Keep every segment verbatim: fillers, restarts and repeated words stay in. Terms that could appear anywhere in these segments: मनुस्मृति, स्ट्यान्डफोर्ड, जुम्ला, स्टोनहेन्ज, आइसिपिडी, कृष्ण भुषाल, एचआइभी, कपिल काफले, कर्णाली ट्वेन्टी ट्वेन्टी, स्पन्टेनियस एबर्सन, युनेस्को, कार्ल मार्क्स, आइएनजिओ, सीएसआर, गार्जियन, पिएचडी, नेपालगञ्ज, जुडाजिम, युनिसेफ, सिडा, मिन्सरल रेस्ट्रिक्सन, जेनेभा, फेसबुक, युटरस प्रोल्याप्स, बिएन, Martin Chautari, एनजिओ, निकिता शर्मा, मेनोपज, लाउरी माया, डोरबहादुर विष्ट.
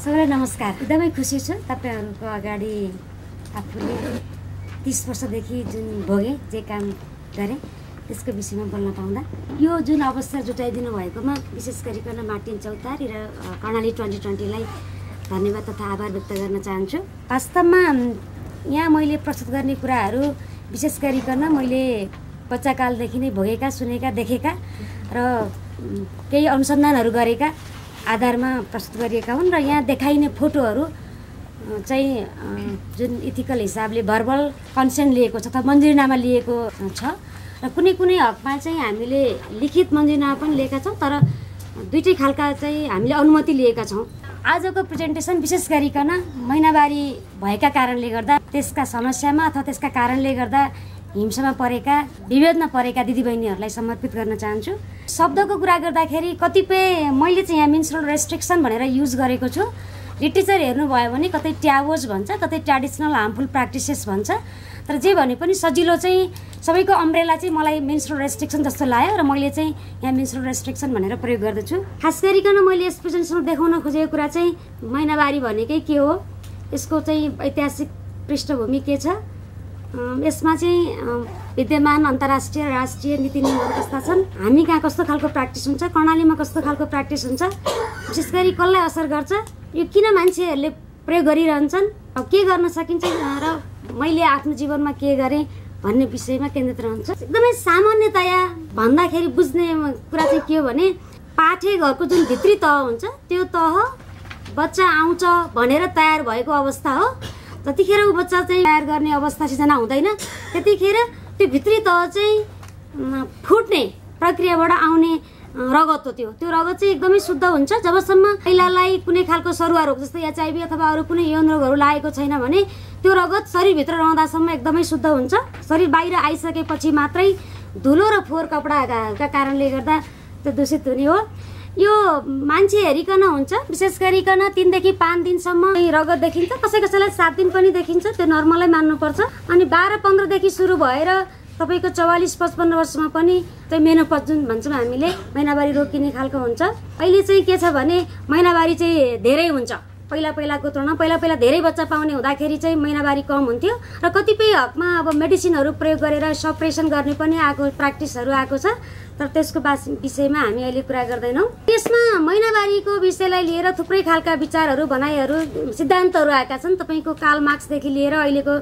सबैलाई नमस्कार। एकदमै खुसी छु तपाईहरुको अगाडि आफूले तीस वर्षदेखि जुन भोगे, जे काम गरे त्यसको विषयमा बोल्न पाउँदा यो जुन अवसर जुटाइदिनु भएकोमा विशेष गरिकन मार्टिन चौतारी र कर्णाली ट्वेन्टी ट्वेन्टी लाई धन्यवाद तथा आभार व्यक्त गर्न चाहन्छु। वास्तवमा यहाँ मैले प्रस्तुत गर्ने कुराहरु विशेष गरिकन मैले बच्चाकालदेखि नै भोगेका, सुनेका, देखेका र केही अनुसन्धानहरु गरेका आधारमा प्रस्तुत गरिएका हुन् र यहाँ देखाइने फोटोहरू चाहिँ जुन इथिकल हिसाबले भर्बल कन्सेन्ट लिएको छ अथवा मन्जुरीनामा लिएको छ र कुनै कुनै हकमा चाहिँ हामीले लिखित मन्जुरीनामा पनि लिएका छौँ, तर दुईटै खालका चाहिँ हामीले अनुमति लिएका छौँ। आजको प्रेजेन्टेसन विशेष गरिकन महिनावारी भएका कारणले गर्दा, त्यसका समस्यामा अथवा त्यसका कारणले गर्दा हिंसामा परेका, विभेदमा परेका दिदीबहिनीहरूलाई समर्पित गर्न चाहन्छु। शब्दको कुरा गर्दाखेरि कतिपय मैले चाहिँ यहाँ मिन्सरल रेस्ट्रिक्सन भनेर युज गरेको छु। लिटरेचर हेर्नुभयो भने कतै ट्यावोज भन्छ, कतै ट्रेडिसनल हार्मफुल प्र्याक्टिसेस भन्छ, तर जे भने पनि सजिलो चाहिँ सबैको अम्ब्रेला चाहिँ मलाई मिन्सरल रेस्ट्रिक्सन जस्तो लाग्यो र मैले चाहिँ यहाँ मिन्सरल रेस्ट्रिक्सन भनेर प्रयोग गर्दछु। खास गरिकन मैले यस प्रेजेन्टेसनमा देखाउन खोजेको कुरा चाहिँ महिनावारी भनेकै के हो, यसको चाहिँ ऐतिहासिक पृष्ठभूमि के छ, यसमा चाहिँ विद्यमान अन्तर्राष्ट्रिय राष्ट्रिय नीति नियमहरू कस्ता छन्, हामी कहाँ कस्तो खालको प्र्याक्टिस हुन्छ, कर्णालीमा कस्तो खालको प्र्याक्टिस हुन्छ, विशेष गरी कसलाई असर गर्छ, यो किन मान्छेहरूले प्रयोग गरिरहन्छन्, के गर्न सकिन्छ र मैले आफ्नो जीवनमा के गरेँ भन्ने विषयमा केन्द्रित रहन्छ। एकदमै सामान्यतया भन्दाखेरि बुझ्ने कुरा चाहिँ के हो भने पाठे घरको जुन भित्री तह हुन्छ त्यो तह बच्चा आउँछ भनेर तयार भएको अवस्था हो। जतिखेर ऊ बच्चा चाहिँ तयार गर्ने अवस्था सिर्जना हुँदैन त्यतिखेर त्यो भित्री तह चाहिँ फुट्ने प्रक्रियाबाट आउने रगत हो। त्यो त्यो रगत चाहिँ एकदमै शुद्ध हुन्छ। जबसम्म महिलालाई कुनै खालको सरुवा रोग जस्तै एचआइभी अथवा अरू कुनै यौन रोगहरू लागेको छैन भने त्यो रगत शरीरभित्र रहँदासम्म एकदमै शुद्ध हुन्छ। शरीर बाहिर आइसकेपछि मात्रै धुलो र फोहोर कपडाका कारणले गर्दा त्यो दूषित हुने हो। यो मान्छे हेरिकन हुन्छ। विशेष गरिकन तीनदेखि पाँच दिनसम्म रगत देखिन्छ, कसै कसैलाई सात दिन पनि देखिन्छ, त्यो नर्मलै मान्नुपर्छ। अनि बाह्र पन्ध्रदेखि सुरु भएर तपाईँको चौवालिस पचपन्न वर्षमा पनि चाहिँ मेनोपज जुन भन्छौँ हामीले महिनावारी रोकिने खालको हुन्छ। अहिले चाहिँ के छ भने महिनावारी चाहिँ धेरै हुन्छ। पहिला पहिलाको तुलनामा पहिला पहिला धेरै बच्चा पाउने हुँदाखेरि चाहिँ महिनावारी कम हुन्थ्यो र कतिपय हकमा अब मेडिसिनहरू प्रयोग गरेर सप्रेसन गर्ने पनि आएको प्र्याक्टिसहरू आएको छ, तर त्यसको विषयमा हामी अहिले कुरा गर्दैनौँ। त्यसमा महिनावारीको विषयलाई लिएर थुप्रै खालका विचारहरू, भनाइहरू, सिद्धान्तहरू आएका छन्। तपाईँको कार्ल मार्क्सदेखि लिएर अहिलेको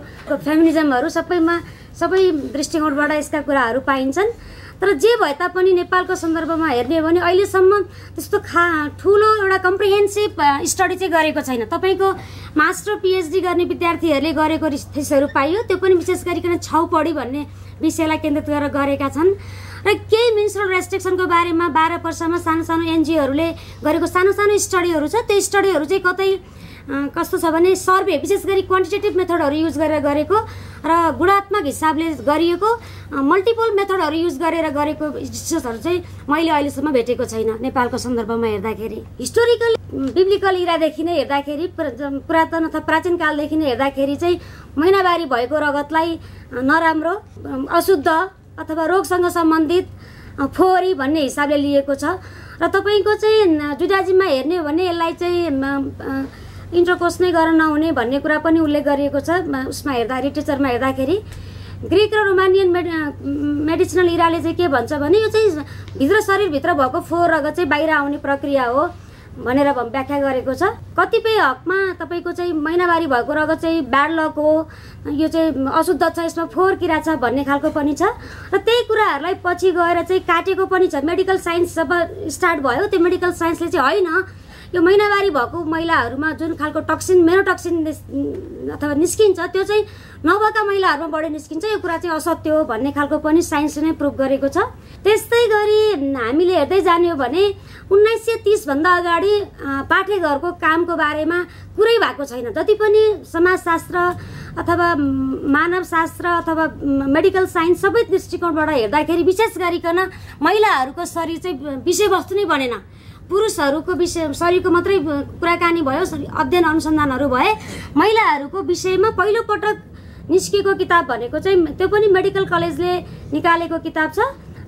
फेमिनिजमहरू सबैमा सबै दृष्टिकोणबाट यसका कुराहरू पाइन्छन्। तर जे भए तापनि नेपालको सन्दर्भमा हेर्ने हो भने अहिलेसम्म त्यस्तो खा ठुलो एउटा कम्प्रिहेन्सिभ स्टडी चाहिँ गरेको छैन। तपाईँको मास्टर पिएचडी गर्ने विद्यार्थीहरूले गरेको रिसर्चहरू पाइयो, त्यो पनि विशेष गरिकन छौपडी भन्ने विषयलाई केन्द्रित गरेर गरेका छन्। र केही मिन्सरल रेस्ट्रिक्सनको बारेमा बाह्र वर्षमा सानो सानो एनजिओहरूले गरेको सानो सानो स्टडीहरू छ। त्यो स्टडीहरू चाहिँ कतै कस्तो छ भने सर्वे, विशेष गरी क्वान्टिटेटिभ मेथडहरू युज गरेर गरेको र गुणात्मक हिसाबले गरिएको मल्टिपल मेथडहरू युज गरेर गरेको रिसर्चहरू चाहिँ मैले अहिलेसम्म भेटेको छैन। नेपालको सन्दर्भमा हेर्दाखेरि हिस्टोरिकल बिब्लिकल इरादेखि नै हेर्दाखेरि, पुरातन अथवा प्राचीन कालदेखि नै हेर्दाखेरि चाहिँ महिनावारी भएको रगतलाई नराम्रो, अशुद्ध अथवा रोगसँग सम्बन्धित फोहोरी भन्ने हिसाबले लिएको छ। र तपाईँको चाहिँ जुडाजिममा हेर्ने हो भने यसलाई चाहिँ इन्टरकोर्स नै गर्न नहुने भन्ने कुरा पनि उल्लेख गरिएको छ। उसमा हेर्दा, लिटरेचरमा हेर्दाखेरि ग्रिक र रोमानियन मेड मेडिसिनल इराले चाहिँ के भन्छ भने यो चाहिँ भित्र शरीरभित्र भएको फोहोर रगत चाहिँ बाहिर आउने प्रक्रिया हो भनेर व्याख्या गरेको छ। कतिपय हकमा तपाईँको चाहिँ महिनावारी भएको रगत चाहिँ ब्याड लक हो, यो चाहिँ अशुद्ध छ, यसमा फोहोर किरा छ भन्ने खालको पनि छ। र त्यही कुराहरूलाई पछि गएर चाहिँ काटेको पनि छ। मेडिकल साइन्स जब स्टार्ट भयो त्यो मेडिकल साइन्सले चाहिँ होइन, यो महिनावारी भएको महिलाहरूमा जुन खालको टक्सिन, मेनोटक्सिन अथवा निस्किन्छ त्यो चाहिँ नभएका महिलाहरूमा बढी निस्किन्छ, यो कुरा चाहिँ असत्य हो भन्ने खालको पनि साइन्सले नै प्रुभ गरेको छ। त्यस्तै गरी हामीले हेर्दै जाने हो भने उन्नाइस सय तीसभन्दा अगाडि पाठेघरको कामको बारेमा कुरै भएको छैन। जति पनि समाजशास्त्र अथवा मानवशास्त्र अथवा मेडिकल साइन्स सबै दृष्टिकोणबाट हेर्दाखेरि विशेष गरिकन महिलाहरूको शरीर चाहिँ विषयवस्तु नै बनेन। पुरुषहरूको विषय शरीरको मात्रै कुराकानी भयो, अध्ययन अनुसन्धानहरू भए, महिलाहरूको विषयमा पहिलोपटक निस्किएको किताब भनेको चाहिँ त्यो पनि मेडिकल कलेजले निकालेको किताब छ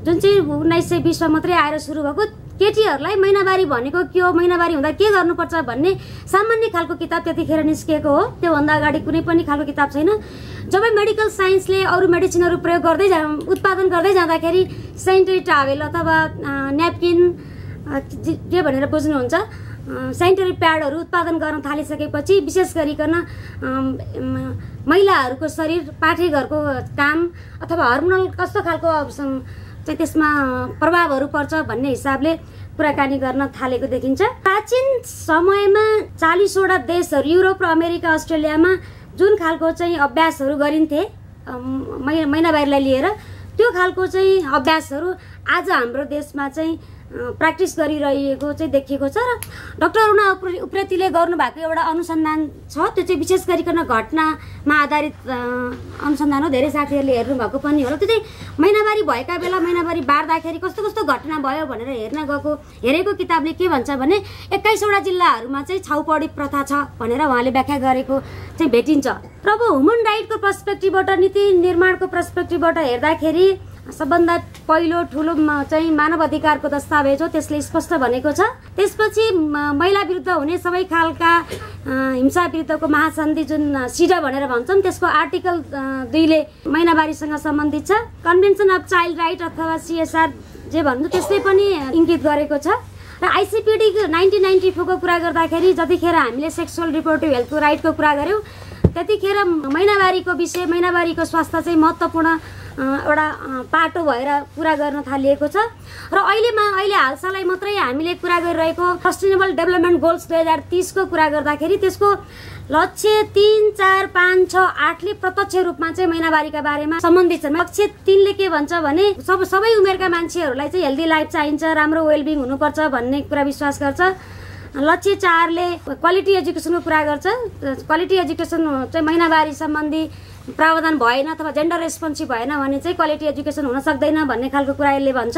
जुन चाहिँ उन्नाइस सय बिसमा मात्रै आएर सुरु भएको। केटीहरुलाई महिनावारी भनेको के हो, महिनावारी हुँदा के गर्नुपर्छ भन्ने सामान्य खालको किताब त्यतिखेर निस्केको हो। त्योभन्दा अगाडि कुनै पनि खालको किताब छैन। जब मेडिकल साइन्सले अरु मेडिसिनहरु प्रयोग गर्दै जा उत्पादन गर्दै जाँदाखेरि सेनिटरी टावेल अथवा न्यापकिन के भनेर बुझ्नुहुन्छ, सेनिटरी प्याडहरु उत्पादन गर्न थालिसकेपछि विशेष गरिकन महिलाहरुको शरीर पाठीघरको काम अथवा हार्मोनल कस्तो खालको चाहिँ त्यसमा प्रभावहरु पर्छ भन्ने हिसाबले कुराकानी गर्न थालेको देखिन्छ। प्राचीन समयमा चालीस वटा देशहरु युरोप र अमेरिका अस्ट्रेलियामा जुन खालको चाहिँ अभ्यासहरु गरिन्थे महिनावारीलाई लिएर, त्यो खालको चाहिँ अभ्यासहरु आज हाम्रो देशमा चाहिँ प्र्याक्टिस गरिरहेको चाहिँ देखिएको छ। र डाक्टर अरुणा उप्रेतीले गर्नुभएको एउटा अनुसन्धान छ, त्यो चाहिँ विशेष गरिकन घटनामा आधारित अनुसन्धान हो, धेरै साथीहरूले हेर्नुभएको पनि होला। त्यो चाहिँ महिनावारी भएका बेला महिनावारी बार्दाखेरि कस्तो कस्तो घटना भयो भनेर हेर्न गएको हेरेको किताबले के भन्छ भने एक्काइसवटा जिल्लाहरूमा चाहिँ छाउपडी प्रथा छ भनेर उहाँले व्याख्या गरेको चाहिँ भेटिन्छ। र अब ह्युमन राइटको पर्सपेक्टिभबाट, नीति निर्माणको पर्सपेक्टिभबाट हेर्दाखेरि सबभन्दा पहिलो ठुलो चाहिँ मानव अधिकारको दस्तावेज हो, त्यसले स्पष्ट भनेको छ। त्यसपछि महिला विरुद्ध हुने सबै खालका हिंसा विरुद्धको महासन्धि जुन सिडा भनेर भन्छौँ, त्यसको आर्टिकल दुईले महिनावारीसँग सम्बन्धित छ। कन्भेन्सन अफ चाइल्ड राइट अथवा सीएसआर जे भन्नु त्यसले पनि इङ्गित गरेको छ। र आइसिपिडी नाइन्टिन नाइन्टी फोरको कुरा गर्दाखेरि जतिखेर हामीले सेक्सुअल रिप्रोडक्टिभ हेल्थको राइटको कुरा गऱ्यौँ, त्यतिखेर महिनावारीको विषय महिनावारीको स्वास्थ्य चाहिँ महत्त्वपूर्ण एउटा पाटो भएर कुरा गर्न थालिएको छ। र अहिलेमा अहिले हालसालै मात्रै हामीले कुरा गरिरहेको सस्टेनेबल डेभलपमेन्ट गोल्स दुई हजार तीसको कुरा गर्दाखेरि त्यसको लक्ष्य तीन चार पाँच छ आठले प्रत्यक्ष रूपमा चाहिँ महिनावारीका बारेमा सम्बन्धित छन्। लक्ष्य तीनले के भन्छ भने सब सबै उमेरका मान्छेहरूलाई चाहिँ हेल्दी लाइफ चाहिन्छ, राम्रो वेलबिङ हुनुपर्छ भन्ने कुरा विश्वास गर्छ। लक्ष्य चारले क्वालिटी एजुकेसनको कुरा गर्छ, क्वालिटी एजुकेसन चाहिँ महिनावारी सम्बन्धी प्रावधान भएन अथवा जेन्डर रेस्पोन्सिभ भएन भने चाहिँ क्वालिटी एजुकेसन हुन सक्दैन भन्ने खालको कुरा यसले भन्छ।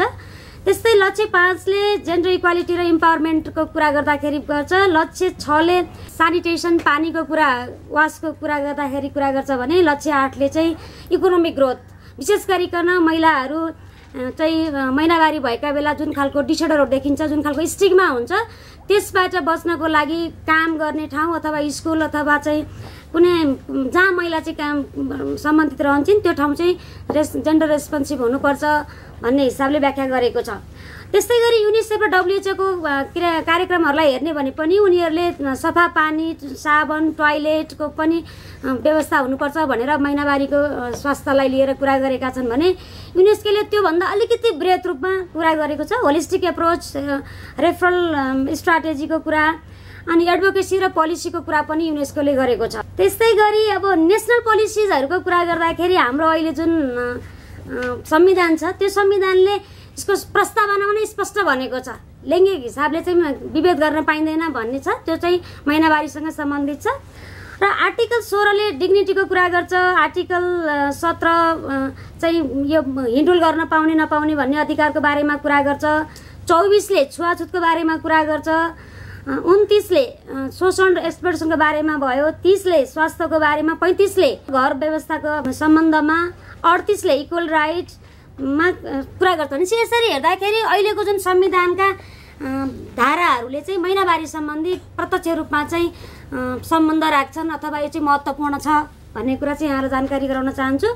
त्यस्तै लक्ष्य पाँचले जेन्डर इक्वालिटी र इम्पावरमेन्टको कुरा गर्दाखेरि गर्छ। लक्ष्य छले सानिटेसन पानीको कुरा वासको कुरा गर्दाखेरि कुरा गर्छ भने लक्ष्य आठले चाहिँ इकोनोमिक ग्रोथ, विशेष गरिकन महिलाहरू चाहिँ महिनावारी भएका बेला जुन खालको डिसअर्डरहरू देखिन्छ, जुन खालको स्टिग्मा हुन्छ, त्यसबाट बच्नको लागि काम गर्ने ठाउँ अथवा स्कुल अथवा चाहिँ कुनै जहाँ महिला चाहिँ काम सम्बन्धित रहन्छन् त्यो ठाउँ चाहिँ रेस जेन्डर रेस्पोन्सिभ हुनुपर्छ भन्ने हिसाबले व्याख्या गरेको छ। त्यस्तै गरी युनिसेफ र डब्लुएचओको कार्यक्रमहरूलाई हेर्ने भने पनि उनीहरूले सफा पानी, साबन, टोयलेटको पनि व्यवस्था हुनुपर्छ भनेर महिनावारीको स्वास्थ्यलाई लिएर कुरा गरेका छन् भने युनेस्कोले त्योभन्दा अलिकति बृहत् रूपमा कुरा गरेको छ। होलिस्टिक एप्रोच, रेफरल स्ट्राटेजीको कुरा अनि एडभोकेसी र पोलिसीको कुरा पनि युनेस्कोले गरेको छ। त्यस्तै गरी अब नेसनल पोलिसिजहरूको कुरा गर्दाखेरि हाम्रो अहिले जुन संविधान छ त्यो संविधानले यसको प्रस्तावनामा नै स्पष्ट भनेको छ, लैङ्गिक हिसाबले चाहिँ विभेद गर्न पाइँदैन भन्ने छ, त्यो चाहिँ महिनावारीसँग सम्बन्धित छ। र आर्टिकल सोह्रले डिग्निटीको कुरा गर्छ, आर्टिकल सत्र चाहिँ यो हिन्डुल गर्न पाउने नपाउने भन्ने अधिकारको बारेमा कुरा गर्छ, चौबिसले छुवाछुतको बारेमा कुरा गर्छ, उन्तिसले शोषण एक्सपर्टसको बारेमा भयो, तीसले स्वास्थ्यको बारेमा, पैँतिसले घर व्यवस्थाको सम्बन्धमा, अडतिसले इक्वल राइट मा कुरा गर्छ। भने यसरी हेर्दाखेरि अहिलेको जुन संविधानका धाराहरूले चाहिँ महिनावारी सम्बन्धी प्रत्यक्ष रूपमा चाहिँ सम्बन्ध राख्छन् अथवा यो चाहिँ महत्त्वपूर्ण छ भन्ने कुरा चाहिँ यहाँलाई जानकारी गराउन चाहन्छु।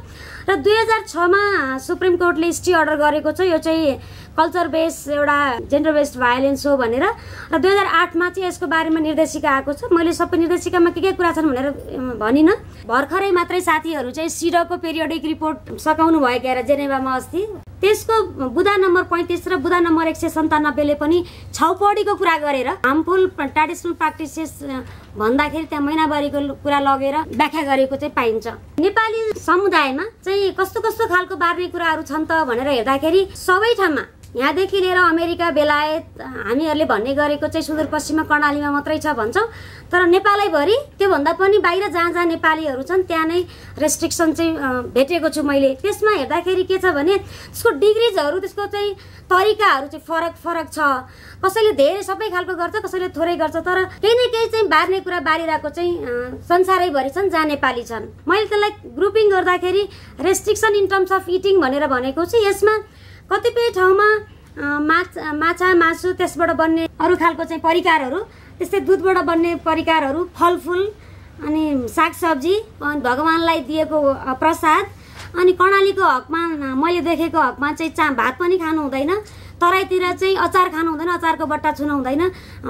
र दुई हजार छमा सुप्रिम कोर्टले स्टे अर्डर गरेको छ, यो चाहिँ कल्चर बेस्ड एउटा जेन्डर बेस्ड भायोलेन्स हो भनेर। र दुई हजार आठमा चाहिँ यसको बारेमा निर्देशिका आएको छ। मैले सबै निर्देशिकामा के के कुरा छन् भनेर भनिनँ, भर्खरै मात्रै साथीहरू चाहिँ सिडको पेरियोडिक रिपोर्ट सकाउनु भयो क्या जेनेभामा अस्ति, त्यसको बुदा नम्बर पैँतिस र बुदा नम्बर एक सय सन्तानब्बेले पनि छाउपडीको कुरा गरेर हार्मफुल ट्रेडिसनल प्र्याक्टिसेस भन्दाखेरि त्यहाँ महिनावारीको कुरा लगेर व्याख्या गरेको चाहिँ पाइन्छ। नेपाली समुदायमा चाहिँ कस्तो कस्तो खालको बार्ने कुराहरू छन् त भनेर हेर्दाखेरि सबै ठाउँमा यहाँदेखि लिएर अमेरिका, बेलायत, हामीहरूले भन्ने गरेको चाहिँ सुदूरपश्चिममा कर्णालीमा मात्रै छ भन्छौँ, तर नेपालैभरि त्योभन्दा पनि बाहिर जहाँ जहाँ नेपालीहरू छन् त्यहाँ नै रेस्ट्रिक्सन चाहिँ भेटेको छु मैले। त्यसमा हेर्दाखेरि के छ भने त्यसको डिग्रिजहरू, त्यसको चाहिँ तरिकाहरू चाहिँ फरक फरक छ। कसैले धेरै सबै खालको गर्छ, कसैले थोरै गर्छ, तर केही न केही चाहिँ बार्ने कुरा बारिरहेको चाहिँ संसारैभरि छन् जहाँ नेपाली छन्। मैले त्यसलाई ग्रुपिङ गर्दाखेरि restriction in terms of eating भनेर भनेको छु। यसमा कतिपय ठाउँमा माछा मासु त्यसबाट बन्ने अरु खालको चाहिँ परिकारहरु, त्यस्तै दूधबाट बन्ने परिकारहरु, फलफूल अनि सागसब्जी, भगवानलाई दिएको प्रसाद। अनि कर्णालीको हकमा मैले देखेको हकमा चाहिँ भात पनि खानु हुँदैन, तराईतिर चाहिँ अचार खानु हुँदैन, अचारको बट्टा छुनु हुँदैन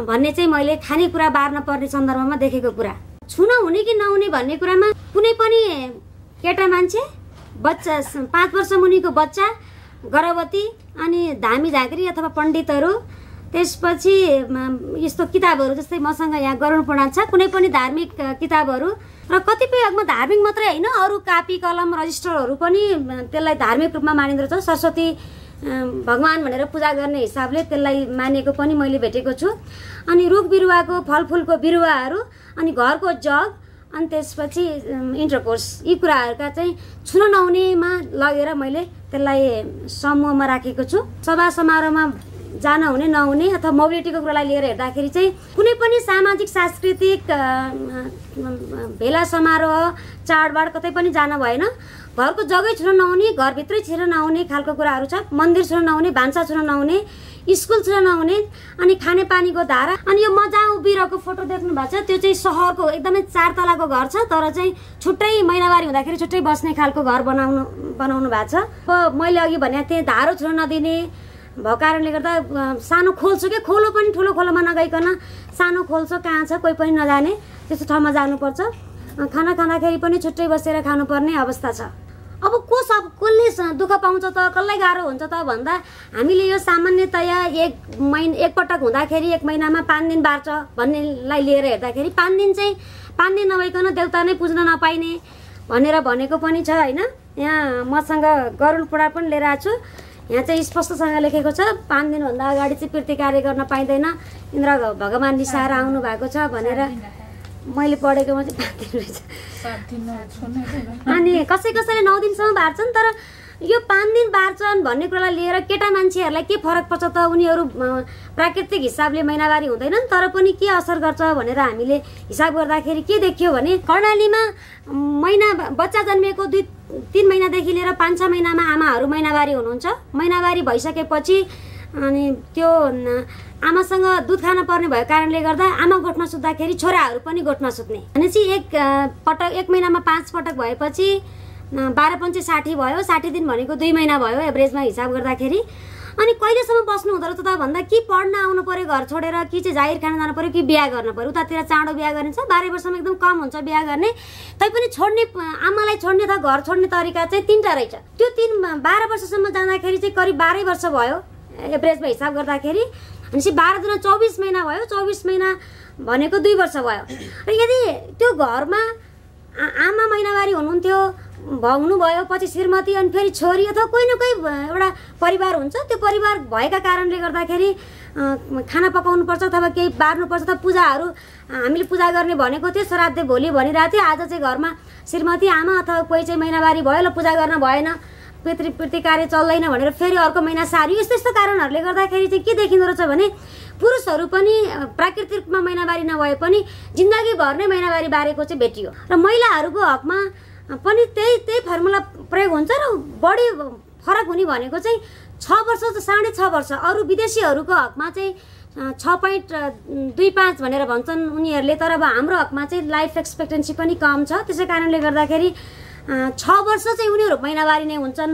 भन्ने चाहिँ मैले खानेकुरा बार्न पर्ने सन्दर्भमा देखेको कुरा। छुन हुने कि नहुने भन्ने कुरामा कुनै पनि केटा मान्छे, बच्चा पाँच वर्ष मुनिको बच्चा, गर्भवती अनि धामी झाँक्री अथवा पण्डितहरू, त्यसपछि यस्तो किताबहरू जस्तै मसँग यहाँ गरुण पुराण छ, कुनै पनि धार्मिक किताबहरू र कतिपय हकमा धार्मिक मात्रै हैन अरू कापी कलम रजिस्टरहरू पनि त्यसलाई धार्मिक रूपमा मानिन्छ। सरस्वती भगवान भनेर पूजा गर्ने हिसाबले त्यसलाई मानेको पनि मैले भेटेको छु। अनि रुख बिरुवाको फलफूलको बिरुवाहरू अनि घरको जग अनि त्यसपछि इन्टरकोर्स, यी कुराहरुका चाहिँ छुन नहुनेमा लगेर मैले त्यसलाई समूहमा राखेको छु। सभा समारोहमा जान हुने नहुने अथवा मोबिलिटीको कुरालाई लिएर हेर्दाखेरि चाहिँ कुनै पनि सामाजिक सांस्कृतिक भेला समारोह चाडबाड कतै पनि जान भएन। घरको जग्गै छुन नहुने, घरभित्रै छिर्न नहुने खालको कुराहरू छ। मन्दिर छुन नहुने, भान्सा छुन नहुने, स्कुल छुन नहुने, अनि खानेपानीको धारा। अनि यो म जहाँ उभिरहेको फोटो देख्नुभएको छ त्यो चाहिँ सहरको एकदमै चार तलाको घर छ, तर चाहिँ छुट्टै महिनावारी हुँदाखेरि छुट्टै बस्ने खालको घर बनाउनु बनाउनु भएको छ। अब मैले अघि भनेको थिएँ धारो छुन नदिने भएको कारणले गर्दा सानो खोल्छु के खोलो पनि ठुलो खोलोमा नगइकन सानो खोल्छु, कहाँ छ कोही पनि नजाने त्यस्तो ठाउँमा जानुपर्छ। खाना खाँदाखेरि पनि छुट्टै बसेर खानुपर्ने अवस्था छ। अब को सब कसले दुःख पाउँछ त, कसलाई गाह्रो हुन्छ त भन्दा हामीले यो सामान्यतया एक महिना एकपटक हुँदाखेरि एक महिनामा पाँच दिन बार्छ भन्नेलाई लिएर हेर्दाखेरि पाँच दिन चाहिँ पाँच दिन नभइकन देउता नै पुज्न नपाइने भनेर भनेको पनि छ होइन। यहाँ मसँग गरुड पुराण पनि लिएर आएको छु। यहाँ चाहिँ स्पष्टसँग लेखेको छ पाँच दिनभन्दा अगाडि चाहिँ पितृ कार्य गर्न पाइँदैन, इन्द्र भगवान रिसाएर आउनु भएको छ भनेर मैले पढेकोमा चाहिँ पाँच दिन रहेछ। अनि कसै कसैले नौ दिनसम्म बार्छन्, तर यो पाँच दिन बार्छन् भन्ने कुरालाई लिएर केटा मान्छेहरूलाई के फरक पर्छ त, उनीहरू प्राकृतिक हिसाबले महिनावारी हुँदैनन् तर पनि के असर गर्छ भनेर हामीले हिसाब गर्दाखेरि के देखियो भने कर्णालीमा महिना बच्चा जन्मिएको दुई तीन महिनादेखि लिएर पाँच छ महिनामा आमाहरू महिनावारी हुनुहुन्छ। महिनावारी भइसकेपछि अनि त्यो आमासँग दूध खान पर्ने भएको कारणले गर्दा आमा गोठमा सुत्दाखेरि छोराहरू पनि गोठमा सुत्ने, भनेपछि एक पटक एक महिनामा पाँच पटक भएपछि बाह्र पञ्चे साठी भयो, साठी दिन भनेको दुई महिना भयो एभरेजमा हिसाब गर्दाखेरि। अनि कहिलेसम्म बस्नु हुँदो रहेछ त भन्दा कि पढ्न आउनु पऱ्यो घर छोडेर, कि चाहिँ जाहिर खान जानु पऱ्यो, कि बिहा गर्नु पऱ्यो। उतातिर चाँडो बिहा गरिन्छ, बाह्र वर्षमा एकदम कम हुन्छ बिहा गर्ने। तैपनि छोड्ने आमालाई छोड्ने त घर छोड्ने तरिका चाहिँ तिनवटा रहेछ। त्यो तिन बाह्र वर्षसम्म जाँदाखेरि चाहिँ करिब बाह्रै वर्ष भयो एभरेजमा हिसाब गर्दाखेरि, भनेपछि बाह्र दुना चौबिस महिना भयो, चौबिस महिना भनेको दुई वर्ष भयो। र यदि त्यो घरमा आमा महिनावारी हुनुहुन्थ्यो हुनुभयो, पछि श्रीमती अनि फेरि छोरी अथवा कोही न कोही एउटा परिवार हुन्छ, त्यो परिवार भएका कारणले गर्दाखेरि खाना पकाउनुपर्छ अथवा केही बार्नुपर्छ अथवा पूजाहरू हामीले पूजा गर्ने भनेको थियो श्राद्ध भोलि भनिरहेको थियो, आज चाहिँ घरमा श्रीमती आमा अथवा कोही चाहिँ महिनावारी भयो ल पूजा गर्न भएन, पितृ पितृ कार्य चल्दैन भनेर फेरि अर्को महिना सारियो। यस्तो यस्तो कारणहरूले गर्दाखेरि चाहिँ के देखिँदो रहेछ भने पुरुषहरू पनि प्राकृतिक रूपमा महिनावारी नभए पनि जिन्दगीभर नै महिनावारी बारेको चाहिँ भेटियो। र महिलाहरूको हकमा पनि त्यही त्यही फर्मुला प्रयोग हुन्छ र बढी फरक हुने भनेको चाहिँ छ वर्ष साढे छ वर्ष। अरू विदेशीहरूको हकमा चाहिँ छ पोइन्ट दुई पाँच भनेर भन्छन् उनीहरूले, तर अब हाम्रो हकमा चाहिँ लाइफ एक्सपेक्टेन्सी पनि कम छ। त्यसै कारणले गर्दाखेरि छ वर्ष चाहिँ उनीहरू महिनावारी नै हुन्छन्।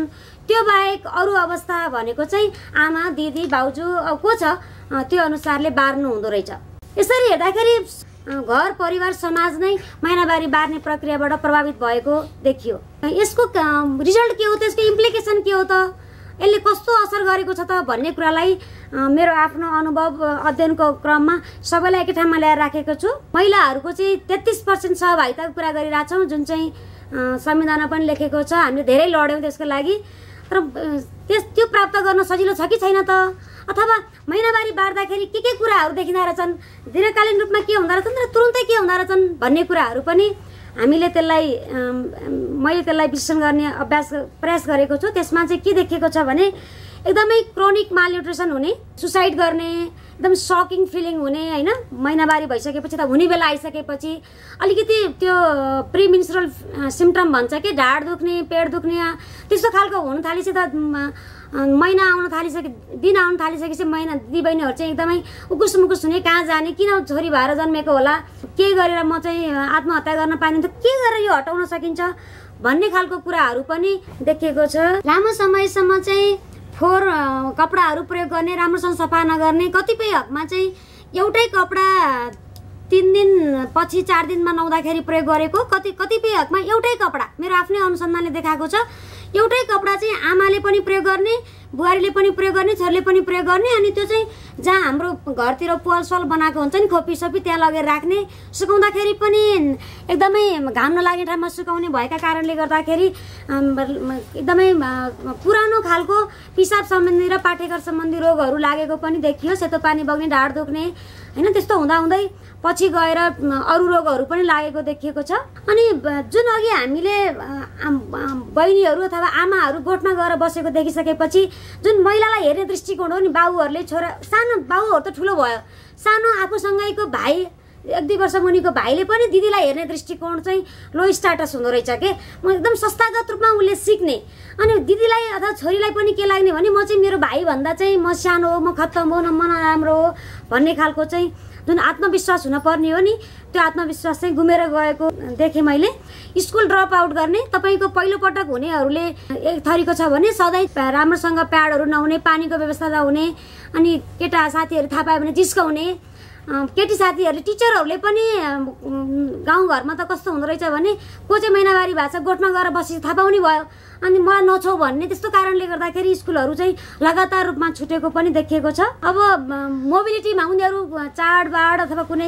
त्यो बाहेक अरू अवस्था भनेको चाहिँ आमा दिदी भाउजू को छ त्यो अनुसारले बार्नु हुँदो रहेछ। यसरी हेर्दाखेरि घर परिवार समाज नै महिनावारी बार्ने प्रक्रियाबाट प्रभावित भएको देखियो। यसको रिजल्ट के हो त, यसको इम्प्लिकेसन के हो त, यसले कस्तो असर गरेको छ त भन्ने कुरालाई मेरो आफ्नो अनुभव अध्ययनको क्रममा सबैलाई एकै ठाउँमा ल्याएर राखेको छु। महिलाहरूको चाहिँ तेत्तिस पर्सेन्ट सहभागिताको कुरा गरिरहेछौँ जुन चाहिँ संविधानमा पनि लेखेको छ, हामीले धेरै लड्यौँ त्यसको लागि। तर त्यस त्यो प्राप्त गर्न सजिलो छ कि छैन त, अथवा महिनावारी बार्दाखेरि के के कुराहरू देखिँदा रहेछन्, दीर्घकालीन रूपमा के हुँदो रहेछन् र तुरुन्तै के हुँदो रहेछन् भन्ने कुराहरू पनि हामीले त्यसलाई मैले त्यसलाई विश्लेषण गर्ने अभ्यास प्रयास गरेको छु। त्यसमा चाहिँ के देखेको छ भने एकदमै क्रोनिक मालन्युट्रिसन हुने, सुसाइड गर्ने, एकदम सकिङ फिलिङ हुने होइन। महिनावारी भइसकेपछि त हुने बेला आइसकेपछि अलिकति त्यो प्रिमिन्सुरल सिम्टम भन्छ कि ढाड दुख्ने, पेट दुख्ने, त्यस्तो खालको हुन थालेपछि त महीना आउन थालिसके दिन आउन थालिसकेपछि महीना दिदीबहिनीहरु चाहिँ एकदमै उकुस मुकुस हुने, कहाँ जाने, किन छोरी भएर जन्मेको होला, के गरेर म चाहिँ आत्महत्या गर्न पाइन्छ, के गरेर यो हटाउन सकिन्छ भन्ने खालको कुराहरु पनि देखिएको छ। लामो समयसम्म चाहिँ फोहोर कपडाहरु प्रयोग गर्ने, राम्रोसँग सफा नगर्ने, कतिपय हकमा चाहिँ एउटै कपडा तीन दिन पछि चार दिनमा नौदाखेरि प्रयोग गरेको, कति कतिपय हकमा एउटै कपडा, मेरो आफ्नै अनुसन्धानले देखाएको छ, एउटै कपडा चाहिँ आमाले पनि प्रयोग गर्ने, बुहारीले पनि प्रयोग गर्ने, छोरीले पनि प्रयोग गर्ने, अनि त्यो चाहिँ जहाँ हाम्रो घरतिर पोलसल बनाएको हुन्छ नि खोपी सपी, त्यहाँ लगेर राख्ने, सुकाउँदाखेरि पनि एकदमै घाम नलाग्ने ठाउँमा सुकाउने भएका कारणले गर्दाखेरि एकदमै पुरानो खालको पिसाब सम्बन्धी र पाठेघर सम्बन्धी रोगहरू लागेको पनि देखियो। सेतो पानी बग्ने, ढाड दुख्ने हैन, त्यस्तो हुँदाहुँदै पछि गएर अरू रोगहरू पनि लागेको देखिएको छ। अनि जुन अघि हामीले बहिनीहरू अथवा आमाहरू गोठमा गएर बसेको देखिसकेपछि जुन महिलालाई हेर्ने दृष्टिकोण हो नि, बाबुहरूले छोरा सानो, बाबुहरू त ठुलो भयो, सानो आफूसँगैको भाइ एक दुई वर्ष मुनिको भाइले पनि दिदीलाई हेर्ने दृष्टिकोण चाहिँ लो स्ट्याटस हुँदो रहेछ के, म एकदम संस्थागत रूपमा उसले सिक्ने, अनि दिदीलाई अथवा छोरीलाई पनि के लाग्ने भने म चाहिँ मेरो भाइभन्दा चाहिँ म सानो हो, म खत्तम हो, म नराम्रो हो भन्ने खालको चाहिँ जुन आत्मविश्वास हुनुपर्ने हो नि, त्यो आत्मविश्वास चाहिँ गुमेर गएको देखेँ मैले। स्कुल ड्रप आउट गर्ने, तपाईको पहिलो पटक हुनेहरूले एक थरीको छ भने सधैँ राम्रोसँग प्याडहरू नहुने, पानीको व्यवस्था नहुने, अनि केटा साथीहरू थाहा पाए भने जिस्काउने, केटी साथीहरूले, टिचरहरूले पनि गाउँघरमा त कस्तो हुँदो रहेछ भने को चाहिँ महिनावारी भाषा गोठमा गएर बसी थाहा पाउने भयो, अनि मलाई नछौ भन्ने, त्यस्तो कारणले गर्दाखेरि स्कुलहरू चाहिँ लगातार रूपमा छुटेको पनि देखिएको छ। अब मोबिलिटीमा उनीहरू चाडबाड अथवा कुनै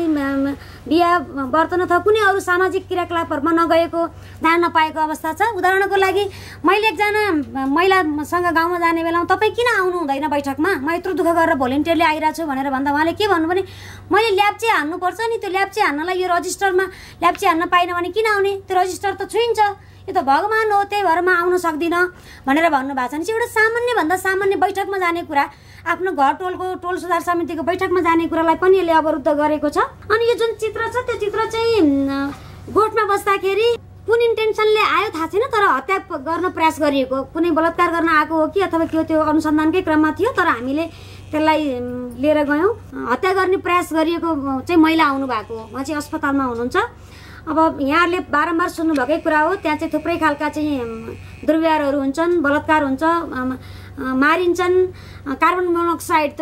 बिहा बर्तन अथवा कुनै अरू सामाजिक क्रियाकलापहरूमा नगएको, ध्यान नपाएको अवस्था छ। उदाहरणको लागि मैले एकजना महिलासँग गाउँमा जाने बेलामा तपाईँ किन आउनु हुँदैन बैठकमा, म यत्रो दुःख गरेर भोलिन्टियरले आइरहेको छु भनेर भन्दा उहाँले के भन्नु भने मैले ल्याप्चे हान्नुपर्छ नि, त्यो ल्याप्चे हान्नलाई यो रजिस्टरमा ल्याप्चे हान्न पाइन भने किन आउने, त्यो रजिस्टर त छुइन्छ, यो त भगवान् हो, त्यही भएर म आउन सक्दिनँ भनेर भन्नुभएको छ। एउटा सामान्यभन्दा सामान्य बैठकमा जाने कुरा, आफ्नो घर टोलको टोल सुधार समितिको बैठकमा जाने कुरालाई पनि यसले अवरुद्ध गरेको छ। अनि यो जुन चित्र छ त्यो चित्र चाहिँ गोठमा बस्दाखेरि कुन इन्टेन्सनले आयो थाहा छैन, तर हत्या गर्न प्रयास गरिएको, कुनै बलात्कार गर्न आएको हो कि अथवा के हो त्यो अनुसन्धानकै क्रममा थियो, तर हामीले त्यसलाई लिएर गयौँ। हत्या गर्ने प्रयास गरिएको चाहिँ महिला आउनु भएको हो, उहाँ चाहिँ अस्पतालमा हुनुहुन्छ। अब यहाँले बारम्बार सुन्नुभएकै कुरा हो, त्यहाँ चाहिँ थुप्रै खालका चाहिँ दुर्व्यवहारहरू हुन्छन्, बलात्कार हुन्छ, मारिन्छन्, कार्बन मोनोक्साइड त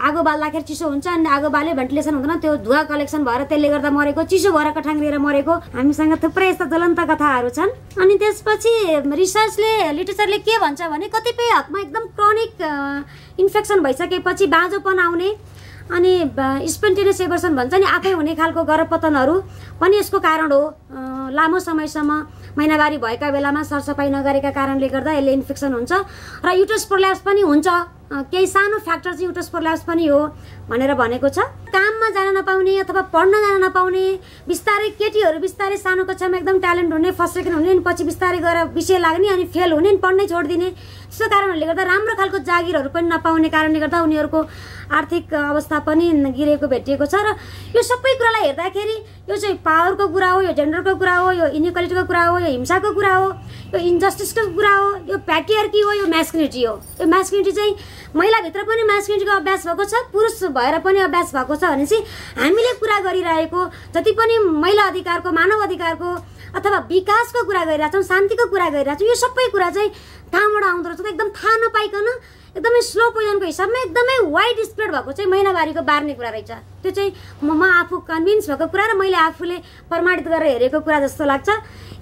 आगो बाल्दाखेरि चिसो हुन्छ, अनि आगो बाल्यो भेन्टिलेसन हुँदैन, त्यो धुवा कलेक्सन भएर त्यसले गर्दा मरेको, चिसो भएर कठाङ्ग्रिएर मरेको, हामीसँग थुप्रै यस्ता ज्वलन्त कथाहरू छन्। अनि त्यसपछि रिसर्चले, लिटरेचरले के भन्छ भने कतिपय हकमा एकदम क्रोनिक इन्फेक्सन भइसकेपछि बाँझोपन आउने, अनि स्पन्टेनियस एबर्सन भन्छ नि आफै हुने खालको गरपतनहरू पनि यसको कारण हो। लामो समयसम्म महिनावारी भएका बेलामा सरसफाइ नगरेका कारणले गर्दा यसले इन्फेक्सन हुन्छ र युटरस प्रोल्याप्स पनि हुन्छ, केही सानो फ्याक्टर चाहिँ युटरस प्रोल्याप्स पनि हो भनेर भनेको छ। काममा जान नपाउने अथवा पढ्न जान नपाउने, बिस्तारै केटीहरू बिस्तारै सानो कक्षामा एकदम ट्यालेन्ट हुने, फर्स्ट सेकेन्ड हुने, अनि पछि बिस्तारै गएर विषय लाग्ने, अनि फेल हुने, अनि पढ्नै छोडिदिने, त्यस्तो कारणहरूले गर्दा राम्रो खालको जागिरहरू पनि नपाउने कारणले गर्दा उनीहरूको आर्थिक अवस्था पनि गिरेको भेटिएको छ। र यो सबै कुरालाई हेर्दाखेरि यो चाहिँ पावरको कुरा हो, यो जेन्डरको कुरा हो, यो इनइक्वालिटीको कुरा हो, यो हिंसाको कुरा हो, यो इन्जस्टिसको कुरा हो, यो प्याट्रियार्की हो, यो मास्कुलिनिटी हो। यो मास्कुलिनिटी चाहिँ महिलाभित्र पनि मास्कुलिनिटीको अभ्यास भएको छ, पुरुष भएर पनि अभ्यास भएको छ। भनेपछि हामीले कुरा गरिरहेको जति पनि महिला अधिकारको, मानव अधिकारको अथवा विकासको कुरा गरिरहेछौँ, शान्तिको कुरा गरिरहेछौँ, यो सबै कुरा चाहिँ कहाँबाट आउँदो रहेछ त एकदम थाहा नपाइकन एकदमै स्लो पोइजनको हिसाबमा एकदमै वाइड स्प्रेड भएको चाहिँ महिनावारीको बार्ने कुरा रहेछ। त्यो चाहिँ म आफू कन्भिन्स भएको कुरा र मैले आफूले प्रमाणित गरेर हेरेको कुरा जस्तो लाग्छ।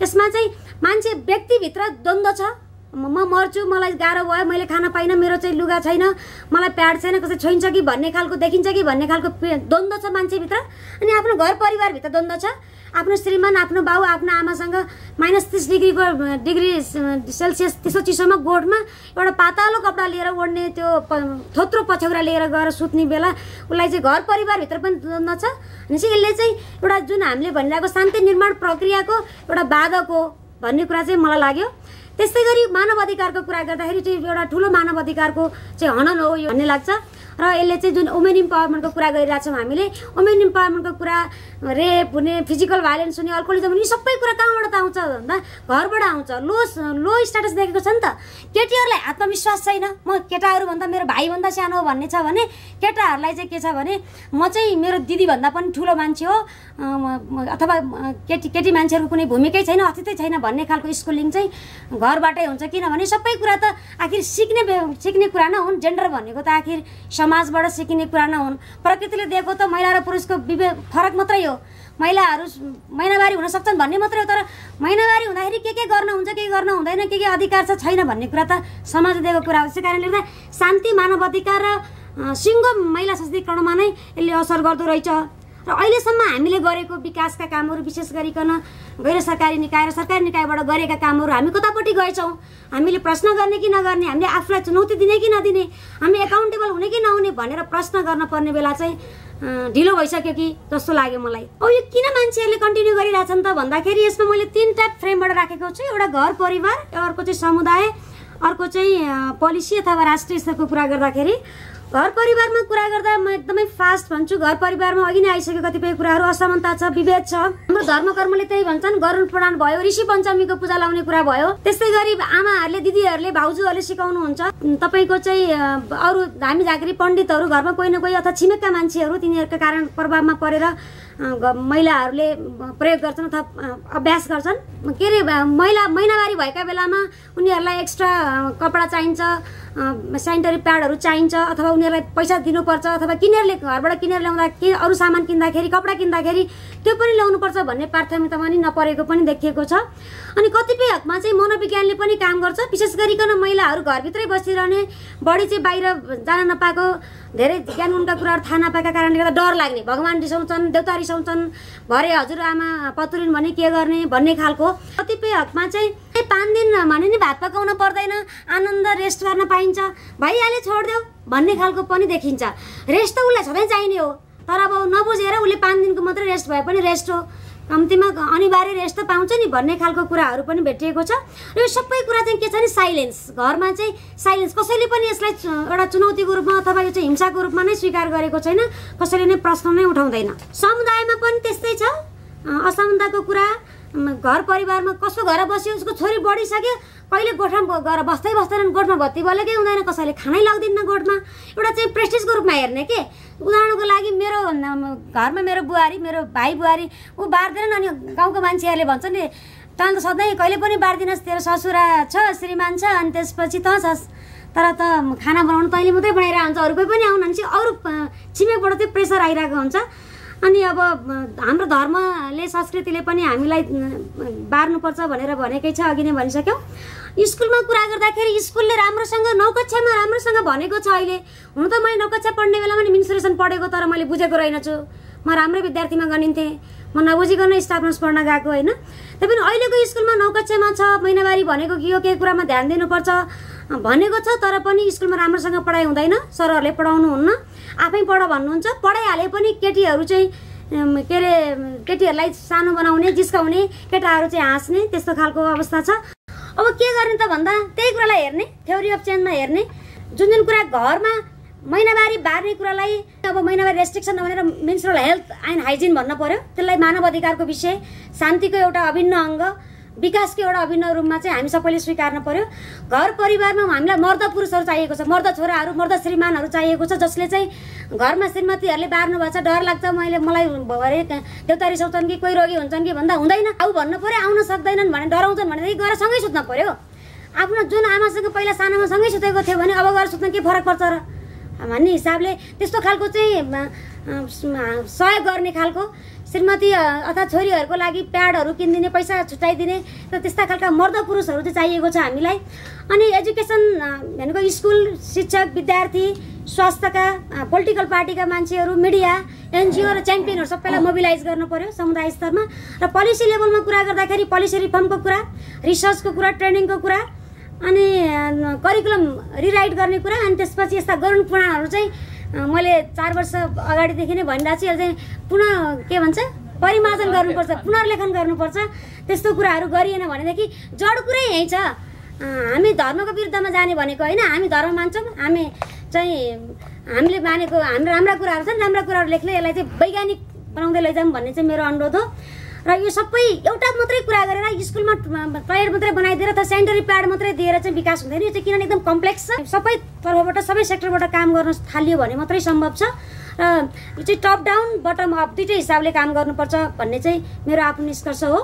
यसमा चाहिँ मान्छे व्यक्तिभित्र द्वन्द्व छ, म मर्छु, मलाई गाह्रो भयो, मैले खाना पाइनँ, मेरो चाहिँ लुगा छैन, मलाई प्याड छैन, कसै छोइन्छ कि भन्ने खालको, देखिन्छ कि भन्ने खालको द्वन्द्व छ मान्छेभित्र। अनि आफ्नो घर परिवारभित्र द्वन्द्व छ, आफ्नो श्रीमान, आफ्नो बाउ, आफ्नो आमासँग माइनस तीस डिग्रीको डिग्री सेल्सियस त्यस्तो चिसोमा गोठमा एउटा पातलो कपडा लिएर ओढ्ने, त्यो थोत्रो पछौरा लिएर गएर सुत्ने बेला उसलाई चाहिँ घर परिवारभित्र पनि द्वन्द्व छ। भनेपछि यसले चाहिँ एउटा जुन हामीले भनिरहेको शान्ति निर्माण प्रक्रियाको एउटा बाधक हो भन्ने कुरा चाहिँ मलाई लाग्यो। त्यस्तै गरी मानव अधिकारको कुरा गर्दाखेरि चाहिँ एउटा ठूलो मानव अधिकारको चाहिँ हनन हो यो भन्ने लाग्छ र यसले चाहिँ जुन वुमेन इम्पावरमेन्टको कुरा गरिरहेछौँ हामीले, वुमेन इम्पावरमेन्टको कुरा रेप हुने, फिजिकल भाइलेन्स हुने, अल्कोहोलिजम हुने सबै कुरा कहाँबाट आउँछ भन्दा घरबाट आउँछ। लो लो स्ट्याटस देखेको छ नि त। केटीहरूलाई आत्मविश्वास छैन, म केटाहरू भन्दा मेरो भाइ भन्दा सानो हो भन्ने छ भने केटाहरूलाई चाहिँ के छ भने म चाहिँ मेरो दिदी भन्दा पनि ठुलो मान्छे हो अथवा केटी केटी मान्छेहरूको कुनै भूमिकै छैन, अस्तित्व छैन भन्ने खालको स्कुलिङ चाहिँ घरबाटै हुन्छ। किनभने सबै कुरा त आखिर सिक्ने सिक्ने कुरा न हुन्, जेन्डर भनेको त आखिर समाजबाट सिकिने कुरा न हुन्। प्रकृतिले दिएको त महिला र पुरुषको विभेद फरक मात्रै हो, महिलाहरू महिनावारी हुन सक्छन् भन्ने मात्रै हो, तर महिनावारी हुँदाखेरि के के गर्न हुन्छ, के गर्न हुँदैन, के के अधिकार छ छैन भन्ने कुरा त समाजले दिएको कुरा हो। त्यसै कारणले गर्दा शान्ति, मानव अधिकार र सिङ्गो महिला सशक्तिकरणमा नै यसले असर गर्दो रहेछ। र अहिलेसम्म हामीले गरेको विकासका कामहरू विशेष गरिकन गैर सरकारी निकाय र सरकारी निकायबाट गरेका कामहरू हामी कतापट्टि गएछौँ? हामीले प्रश्न गर्ने कि नगर्ने, हामीले आफूलाई चुनौती दिने कि नदिने, हामी एकाउन्टेबल हुने कि नहुने भनेर प्रश्न गर्न पर्ने बेला चाहिँ ढिलो भइसक्यो कि जस्तो लाग्यो मलाई। अब यो किन मान्छेहरूले कन्टिन्यू गरिरहेछन् त भन्दाखेरि यसमा मैले तिनवटा फ्रेमबाट राखेको छु। एउटा घर परिवार, अर्को चाहिँ समुदाय, अर्को चाहिँ पोलिसी अथवा राष्ट्रिय स्तरको कुरा गर्दाखेरि घर परिवारमा कुरा गर्दा म एकदमै फास्ट भन्छु। घर परिवारमा अघि नै आइसकेको कतिपय कुराहरू, असमानता छ, विभेद छ। हाम्रो धर्म कर्मले त्यही भन्छन्, गरुड पुराण भयो, ऋषि पञ्चमीको पूजा लाउने कुरा भयो। त्यस्तै गरी आमाहरूले, दिदीहरूले, भाउजूहरूले सिकाउनुहुन्छ तपाईँको चाहिँ अरू हामी जागिरी पण्डितहरू घरमा कोही न कोही अथवा छिमेकका मान्छेहरू तिनीहरूका कारण प्रभावमा परेर महिलाहरूले प्रयोग गर्छन् अथवा अभ्यास गर्छन्। के अरे महिला महिनावारी भएका बेलामा उनीहरूलाई एक्स्ट्रा कपडा चाहिन्छ, सेनिटरी प्याडहरू चाहिन्छ अथवा उनीहरूलाई पैसा दिनुपर्छ अथवा किनेरले घरबाट किनेर ल्याउँदा के अरू सामान किन्दाखेरि, कपडा किन्दाखेरि त्यो पनि ल्याउनुपर्छ भन्ने प्राथमिकता पनि नपरेको पनि देखिएको छ। अनि कतिपय हकमा चाहिँ मनोविज्ञानले पनि काम गर्छ, विशेष गरिकन महिलाहरू घरभित्रै बसिरहने, बढी चाहिँ बाहिर जान नपाएको, धेरै ज्ञान उनका कुराहरू थाहा नपाएका कारणले गर्दा डर लाग्ने, भगवान् रिसाउँछन्, देउता रिसाउँछन्, भरे हजुरआमा पत्रिन भने के गर्ने भन्ने खालको। कतिपय हकमा चाहिँ पाँच दिन भने नि भात पकाउन पर्दैन, आनन्द रेस्ट गर्न पाइन्छ, भइहाले छोडिदेऊ भन्ने खालको पनि देखिन्छ। रेस्ट त उसलाई सधैँ चाहिने हो, तर अब नबुझेर उसले पाँच दिनको मात्रै रेस्ट भए पनि रेस्ट हो, कम्तीमा अनिवार्य रेस्ट त पाउँछ नि भन्ने खालको कुराहरू पनि भेटिएको छ। र यो सबै कुरा चाहिँ के छ नि साइलेन्स, घरमा चाहिँ साइलेन्स। कसैले पनि यसलाई एउटा चुनौतीको रूपमा अथवा यो चाहिँ हिंसाको रूपमा नै स्वीकार गरेको छैन, कसैले नै प्रश्न नै उठाउँदैन। समुदायमा पनि त्यस्तै छ, असमानताको कुरा। घर परिवारमा कसको घर बस्यो, उसको छोरी बढिसक्यो, कहिले गोठमा गएर बस्दै बस्दैनन्, गोठमा भत्ती बलेकै हुँदैन, कसैले खानै लाग्दैन गोठमा, एउटा चाहिँ प्रेस्टिजको रूपमा हेर्ने। के उदाहरणको लागि मेरो घरमा मेरो बुहारी, मेरो भाइ बुहारी ऊ बार्दैनन्, अनि गाउँको मान्छेहरूले भन्छन् नि तँ त सधैँ कहिले पनि बार्दिनस्, तेरो ससुरा छ, श्रीमान छ, अनि त्यसपछि तँ छस्, तर त खाना बनाउनु तैँले मात्रै बनाएर हुन्छ, अरू कोही पनि आउनु, अनि अरू छिमेकबाट त्यो प्रेसर आइरहेको हुन्छ। अनि अब हाम्रो धर्मले, संस्कृतिले पनि हामीलाई बार्नुपर्छ भनेर भनेकै छ, अघि नै भनिसक्यौँ। स्कुलमा कुरा गर्दाखेरि स्कुलले राम्रोसँग नौ कक्षामा राम्रोसँग भनेको छ। अहिले हुन त मैले नौ कक्षा पढ्ने बेलामा नि मेन्सुरेसन पढेको, तर मैले बुझेको रहेनछु, म राम्रै विद्यार्थीमा गनिन्थेँ, म नबुझिकन स्टाफ नर्स पढ्न गएको होइन। तैपनि अहिलेको स्कुलमा नौ कक्षामा छ, महिनावारी भनेको के हो, के कुरामा ध्यान दिनुपर्छ भनेको छ, तर पनि स्कुलमा राम्रोसँग पढाइ हुँदैन, सरहरूले पढाउनुहुन्न, आफै पढ भन्नुहुन्छ। पढाइहाले पनि केटीहरू चाहिँ के अरे केटीहरूलाई सानो बनाउने, जिस्काउने, केटाहरू चाहिँ हाँस्ने, त्यस्तो खालको अवस्था छ। अब के गर्ने त भन्दा त्यही कुरालाई हेर्ने, थ्योरी अफ चेन्जमा हेर्ने, जुन जुन कुरा घरमा महिनावारी बार्ने कुरालाई अब महिनावारी रेस्ट्रिक्सन भनेर मेन्स्ट्रुअल हेल्थ एन्ड हाइजिन भन्नु पर्यो, त्यसलाई मानव अधिकारको विषय, शान्तिको एउटा अभिन्न अङ्ग, विकासको एउटा अभिन्न रूपमा चाहिँ हामी सबैले स्वीकार्न पर्यो। घर परिवारमा हामीलाई मर्द पुरुषहरू चाहिएको छ, मर्द छोराहरू, मर्द श्रीमानहरू चाहिएको छ, जसले चाहिँ घरमा श्रीमतीहरूले बार्नु भएको छ, डर लाग्छ मैले मलाई भरे देउता रिसाउँछन् कि, कोही रोगी हुन्छन् कि भन्दा हुँदैन, आऊ भन्नु पर्यो, आउन सक्दैनन् भने डराउँछन् भनेदेखि गएर सँगै सुत्न पर्यो। आफ्नो जुन आमासँग पहिला सानोमा सँगै सुतेको थियो भने अब गएर सुत्न के फरक पर्छ र भन्ने हिसाबले त्यस्तो खालको चाहिँ सहयोग गर्ने खालको, श्रीमती अथवा छोरीहरूको लागि प्याडहरू किनिदिने, पैसा छुट्याइदिने, र त्यस्ता खालका मर्द पुरुषहरू चाहिँ चाहिएको छ हामीलाई। अनि एजुकेसन भनेको स्कुल, शिक्षक, विद्यार्थी, स्वास्थ्यका, पोलिटिकल पार्टीका मान्छेहरू, मिडिया, एनजिओ र च्याम्पियनहरू सबैलाई मोबिलाइज गर्नु पर्यो समुदाय स्तरमा। र पोलिसी लेभलमा कुरा गर्दाखेरि पोलिसी रिफर्मको कुरा, रिसर्चको कुरा, ट्रेनिङको कुरा, अनि करिकुलम रिराइट गर्ने कुरा, अनि त्यसपछि यस्ता गरुण पुराणहरू चाहिँ मैले चार वर्ष अगाडिदेखि नै भनिरहेको छु। यसले पुनः के भन्छ परिमार्जन गर्नुपर्छ, पुनर्लेखन गर्नुपर्छ। त्यस्तो कुराहरू गरिएन भनेदेखि जड कुरै यहीँ छ, हामी धर्मको विरुद्धमा जाने भनेको हैन। हामी धर्म मान्छौं, हामी चाहिँ हामीले मानेको हाम्रो राम्रा कुराहरु छन्, राम्रा कुराहरु लेख्न यसलाई चाहिँ वैज्ञानिक बनाउँदै लैजाम भन्ने चाहिँ मेरो अनुरोध हो। र यो सबै एउटा मात्रै कुरा गरेर स्कुलमा प्लेयर मात्रै बनाइदिएर त सेन्टरी प्याड मात्रै दिएर चाहिँ विकास हुँदैन। यो चाहिँ किन एकदम कम्प्लेक्स छ, सबै तर्फबाट सबै सेक्टरबाट काम गर्न थालियो भने मात्रै सम्भव छ। र यो चाहिँ टप डाउन बटम अप दुईटै हिसाबले काम गर्नुपर्छ भन्ने चाहिँ मेरो आफ्नो निष्कर्ष हो।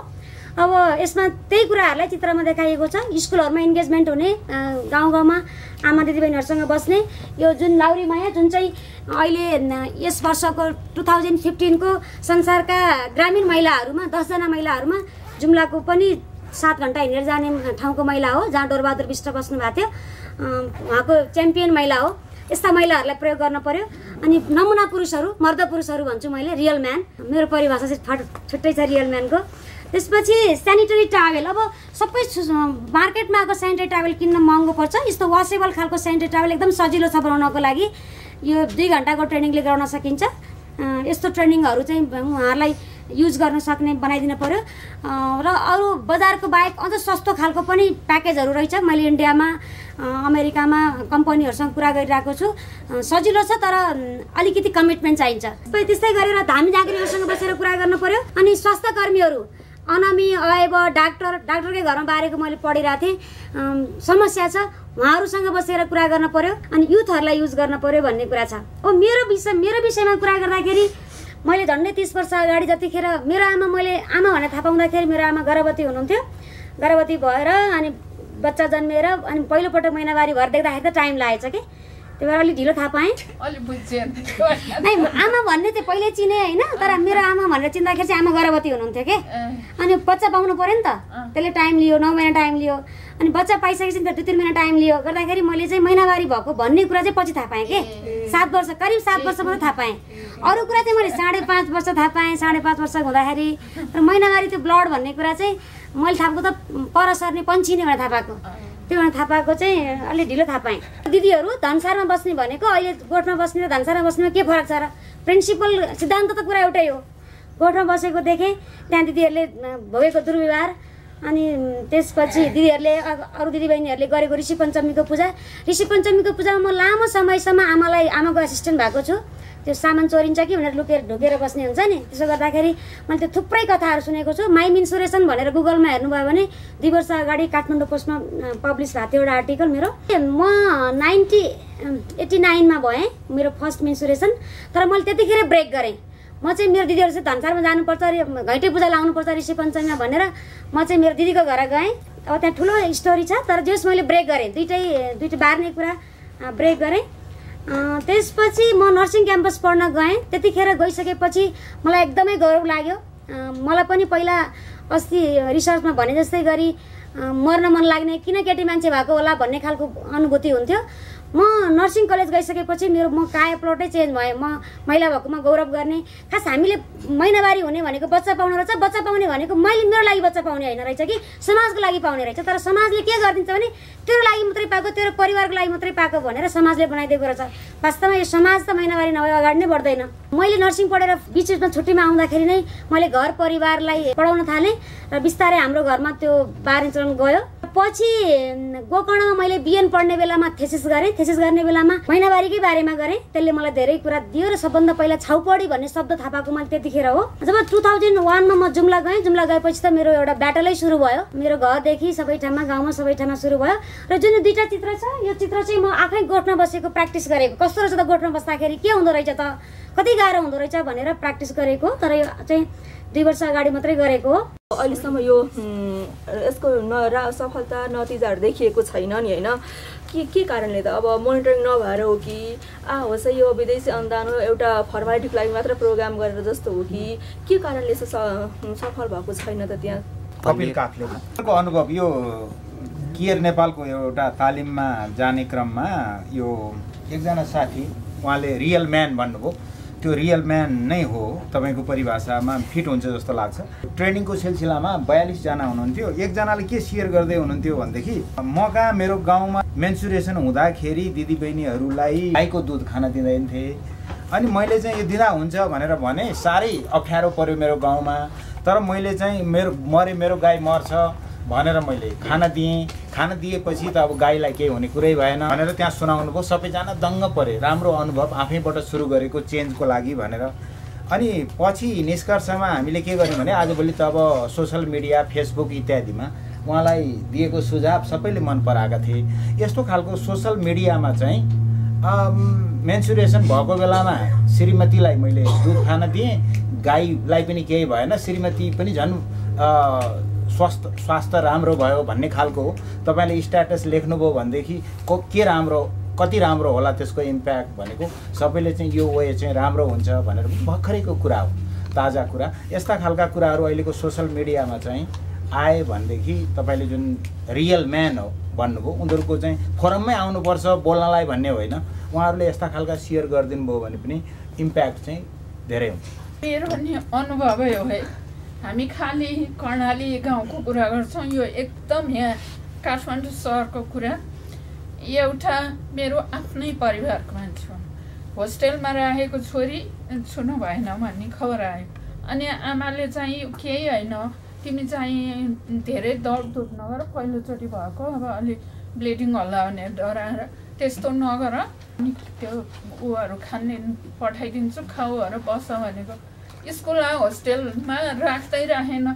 अब यसमा त्यही कुराहरुलाई चित्रमा देखाइएको छ। स्कुलहरुमा एन्गेजमेन्ट हुने, गाउँ गाउँमा आमा दिदीबहिनीहरुसँग बस्ने, यो जुन लाउरी माया जुन चाहिँ अहिले यस वर्षको दुई हजार पन्ध्र को संसारका ग्रामीण महिलाहरुमा दस जना महिलाहरुमा जुम्लाको पनि सात घण्टा हिँडेर जाने ठाउँको महिला हो, जहाँ डोरबहादुर विष्ट बस्नु भएको थियो, उहाँको च्याम्पियन महिला हो। यस्ता महिलाहरुलाई प्रयोग गर्न पर्यो। अनि नमुना पुरुषहरु, मर्द पुरुषहरु भन्छु मैले, रियल म्यान, मेरो परिभाषा चाहिँ छुट्टै छ रियल म्यानको। त्यसपछि सैनिटरी टावेल, अब सबै मार्केटमा आएको सैनिटरी टावेल किन्न महँगो पर्छ, यस्तो वासेबल खालको सैनिटरी टावेल एकदम सजिलो छ बनाउनको लागि। यो दुई घण्टाको ट्रेनिङले गराउन सकिन्छ। यस्तो ट्रेनिङहरु चाहिँ उहाँहरूलाई युज गर्न सक्ने बनाइदिन पर्यो। र अरू बजारको बाहेक अझ सस्तो खालको पनि प्याकेजहरु रहेछ। मैले इन्डियामा अमेरिकामा कम्पनीहरुसँग कुरा गरिरहेको छु, सजिलो छ तर अलिकति कमिटमेन्ट चाहिन्छ। त्यस्तै गरेर धामी झाँक्रीहरुसँग बसेर कुरा गर्न पर्यो। अनि स्वास्थ्य कर्मीहरु, अनामी अयब डाक्टर, डाक्टरकै घरमा बारेको मैले पढिरहेको थिएँ, समस्या छ, उहाँहरूसँग बसेर कुरा गर्न पर्यो। अनि युथहरूलाई युज गर्न पर्यो भन्ने कुरा छ। अब मेरो विषय मेरो विषयमा कुरा गर्दाखेरि मैले झन्डै तीस वर्ष अगाडि जतिखेर मेरो आमा, मैले आमा भनेर थाहा पाउँदाखेरि मेरो आमा गर्भवती हुनुहुन्थ्यो। गर्भवती भएर अनि बच्चा जन्मेर अनि पहिलोपटक महिनावारी भएर देख्दाखेरि त टाइम लागेछ कि, त्यो भएर अलिक ढिलो थाहा पाएँ। नै आमा भन्ने चाहिँ पहिले चिने होइन, तर मेरो आमा भनेर चिन्दाखेरि चाहिँ आमा गर्भवती हुनुहुन्थ्यो के। अनि बच्चा पाउनु पऱ्यो नि त, त्यसले टाइम लियो, नौ महिना टाइम लियो। अनि बच्चा पाइसकेपछि त दुई तिन महिना टाइम लियो। गर्दाखेरि मैले चाहिँ महिनावारी भएको भन्ने कुरा चाहिँ पछि थाहा पाएँ के, सात वर्ष करिब सात वर्ष मात्रै थाहा पाएँ। अरू कुरा चाहिँ मैले साढे पाँच वर्ष थाहा पाएँ, साढे पाँच वर्ष हुँदाखेरि। तर महिनावारी त्यो ब्लड भन्ने कुरा चाहिँ मैले थाहा पाएको त पर सर्ने पन्छिने भनेर थाहा पाएको, त्यो भनेर थाहा पाएको चाहिँ अलिक ढिलो थाहा पाएँ। दिदीहरू, धनसारमा बस्ने भनेको अहिले गोठमा बस्ने र धनसारमा बस्नेमा के फरक छ र? प्रिन्सिपल सिद्धान्त त कुरा एउटै हो। गोठमा बसेको देखेँ, त्यहाँ दिदीहरूले भोगेको दुर्व्यवहार, अनि त्यसपछि दिदीहरूले अरू दिदीबहिनीहरूले गरेको ऋषि पञ्चमीको पूजा। ऋषि पञ्चमीको पूजामा म लामो समयसम्म आमालाई आमाको एसिस्टेन्ट भएको छु। त्यो सामान चोरिन्छ कि भनेर लुकेर ढुकेर बस्ने हुन्छ नि। त्यसो गर्दाखेरि मैले त्यो थुप्रै कथाहरू सुनेको छु। माइम इन्सुरेसन भनेर गुगलमा हेर्नुभयो भने दुई वर्ष अगाडि काठमाडौँ पोस्टमा पब्लिस भएको थियो एउटा आर्टिकल मेरो। म नाइन्टी एट्टी नाइनमा भएँ मेरो फर्स्ट इन्सुरेसन, तर मैले त्यतिखेर ब्रेक गरेँ। म चाहिँ मेरो दिदीहरू चाहिँ धनसारमा जानुपर्छ, घैँटे पूजा लाउनुपर्छ ऋषि पञ्चमीमा भनेर म चाहिँ मेरो दिदीको घर गएँ। अब त्यहाँ ठुलो स्टोरी छ, तर जस मैले ब्रेक गरेँ, दुइटै दुइटै बार्ने कुरा ब्रेक गरेँ। त्यसपछि म नर्सिङ क्याम्पस पढ्न गएँ। त्यतिखेर गइसकेपछि मलाई एकदमै गौरव लाग्यो। मलाई पनि पहिला अस्ति रिसर्चमा भने जस्तै गरी मर्न मन लाग्ने, किन केटी मान्छे भएको होला भन्ने खालको अनुभूति हुन्थ्यो। म नर्सिङ कलेज गइसकेपछि मेरो म काय प्लटै चेन्ज भएँ। म महिला भएकोमा गौरव गर्ने, खास हामीले महिनावारी हुने भनेको बच्चा पाउनु रहेछ, बच्चा पाउने भनेको मैले मेरो लागि बच्चा पाउने होइन रहेछ कि, समाजको लागि पाउने रहेछ। तर समाजले के गरिदिन्छ भने तेरो लागि मात्रै पाएको, तेरो परिवारको लागि मात्रै पाएको भनेर समाजले बनाइदिएको रहेछ। वास्तवमा यो समाज त महिनावारी नभए अगाडि नै बढ्दैन। मैले नर्सिङ पढेर बिचमा छुट्टीमा आउँदाखेरि नै मैले घर परिवारलाई पढाउन थालेँ र बिस्तारै हाम्रो घरमा त्यो बार चलन गयो। पछि गोकर्णमा मैले बिएन पढ्ने बेलामा थेसिस गरेँ। थेसिस गर्ने बेलामा महिनावारीकै बारेमा गरेँ, त्यसले मलाई धेरै कुरा दियो। र सबभन्दा पहिला छाउपडी भन्ने शब्द थाहा पाएको मैले त्यतिखेर हो। जब दुई हजार एकमा म जुम्ला गएँ, जुम्ला गएपछि त मेरो एउटा ब्याटलै सुरु भयो। मेरो घरदेखि सबै ठाउँमा, गाउँमा सबै ठाउँमा सुरु भयो। र जुन दुईवटा चित्र छ, यो चित्र चाहिँ म आफै गोठमा बसेको प्र्याक्टिस गरेको, कस्तो रहेछ त गोठमा बस्दाखेरि, के हुँदो रहेछ त, कति गाह्रो हुँदो रहेछ भनेर प्र्याक्टिस गरेको। तर यो चाहिँ दुई वर्ष अगाडि मात्रै गरेको हो। अहिलेसम्म यो यसको न सफलता नतिजाहरू देखिएको छैन नि होइन, के के कारणले त? अब मोनिटरिङ नभएर हो कि, आ होस् यो विदेशी अनुदान एउटा फर्मालिटीको लागि मात्र प्रोग्राम गरेर जस्तो हो कि, के कारणले यसो सफल भएको छैन त? त्यहाँ कपिल काफले उहाँको अनुभव, यो केयर नेपालको एउटा तालिममा जाने क्रममा यो एकजना साथी, उहाँले रियल म्यान भन्नुभयो, त्यो रियल म्यान नै हो, तपाईको परिभाषामा फिट हुन्छ जस्तो लाग्छ। ट्रेनिङको सिलसिलामा बयालीस जना हुनुहुन्थ्यो। एकजनाले के सेयर गर्दै हुनुहुन्थ्यो भनेदेखि, म कहाँ मेरो गाउँमा मेन्सुरेसन हुँदाखेरि दिदीबहिनीहरूलाई गाईको दुध खान दिँदैन थिए, अनि मैले चाहिँ यो दिँदा हुन्छ भनेर भने, साह्रै अप्ठ्यारो पर्यो मेरो गाउँमा। तर मैले चाहिँ मेरो मरे मेरो गाई मर्छ भनेर मैले खाना दिएँ। खाना दिएपछि त अब गाईलाई केही हुने कुरै भएन भनेर त्यहाँ सुनाउनु भयो। सबैजना दङ्ग परे, राम्रो अनुभव आफैबाट सुरु गरेको चेन्जको लागि भनेर। अनि पछि निष्कर्षमा हामीले के गर्यौँ भने आजभोलि त अब सोसल मिडिया फेसबुक इत्यादिमा उहाँलाई दिएको सुझाव सबैले मन पराएका थिए। यस्तो खालको सोसल मिडियामा चाहिँ मेन्सुरेसन भएको बेलामा श्रीमतीलाई मैले दुध खान दिएँ, गाईलाई पनि केही भएन, श्रीमती पनि झन् स्वास्थ्य स्वास्थ्य राम्रो भयो भन्ने खालको हो। तपाईँले स्ट्याटस लेख्नुभयो भनेदेखि को के राम्रो कति राम्रो होला त्यसको इम्प्याक्ट भनेको सबैले चाहिँ यो वे चाहिँ राम्रो हुन्छ भनेर भर्खरैको कुरा हो, ताजा कुरा। यस्ता खालका कुराहरू अहिलेको सोसल मिडियामा चाहिँ आए भनेदेखि तपाईँले जुन रियल म्यान हो भन्नुभयो उनीहरूको चाहिँ फोरममै आउनुपर्छ बोल्नलाई भन्ने होइन, उहाँहरूले यस्ता खालका सेयर गरिदिनु भयो भने पनि इम्प्याक्ट चाहिँ धेरै हुन्छ। मेरो पनि अनुभवै हो है। हामी खाली कर्णाली गाउँको कुरा गर्छौँ, यो एकदम यहाँ काठमाडौँ सहरको कुरा। एउटा मेरो आफ्नै परिवारको मान्छे हो, होस्टेलमा रहेको छोरी छुनु भएन भन्ने खबर आयो। अनि आमाले चाहिँ केही होइन, तिमी चाहिँ धेरै दौडधुप नगर, पहिलोचोटि भएको अब अलि ब्लिडिङ होला भनेर डराएर त्यस्तो नगर, अनि त्यो ऊहरू खाने पठाइदिन्छु खाऊहरू बस भनेको। स्कुल होस्टेलमा राख्दै राखेन,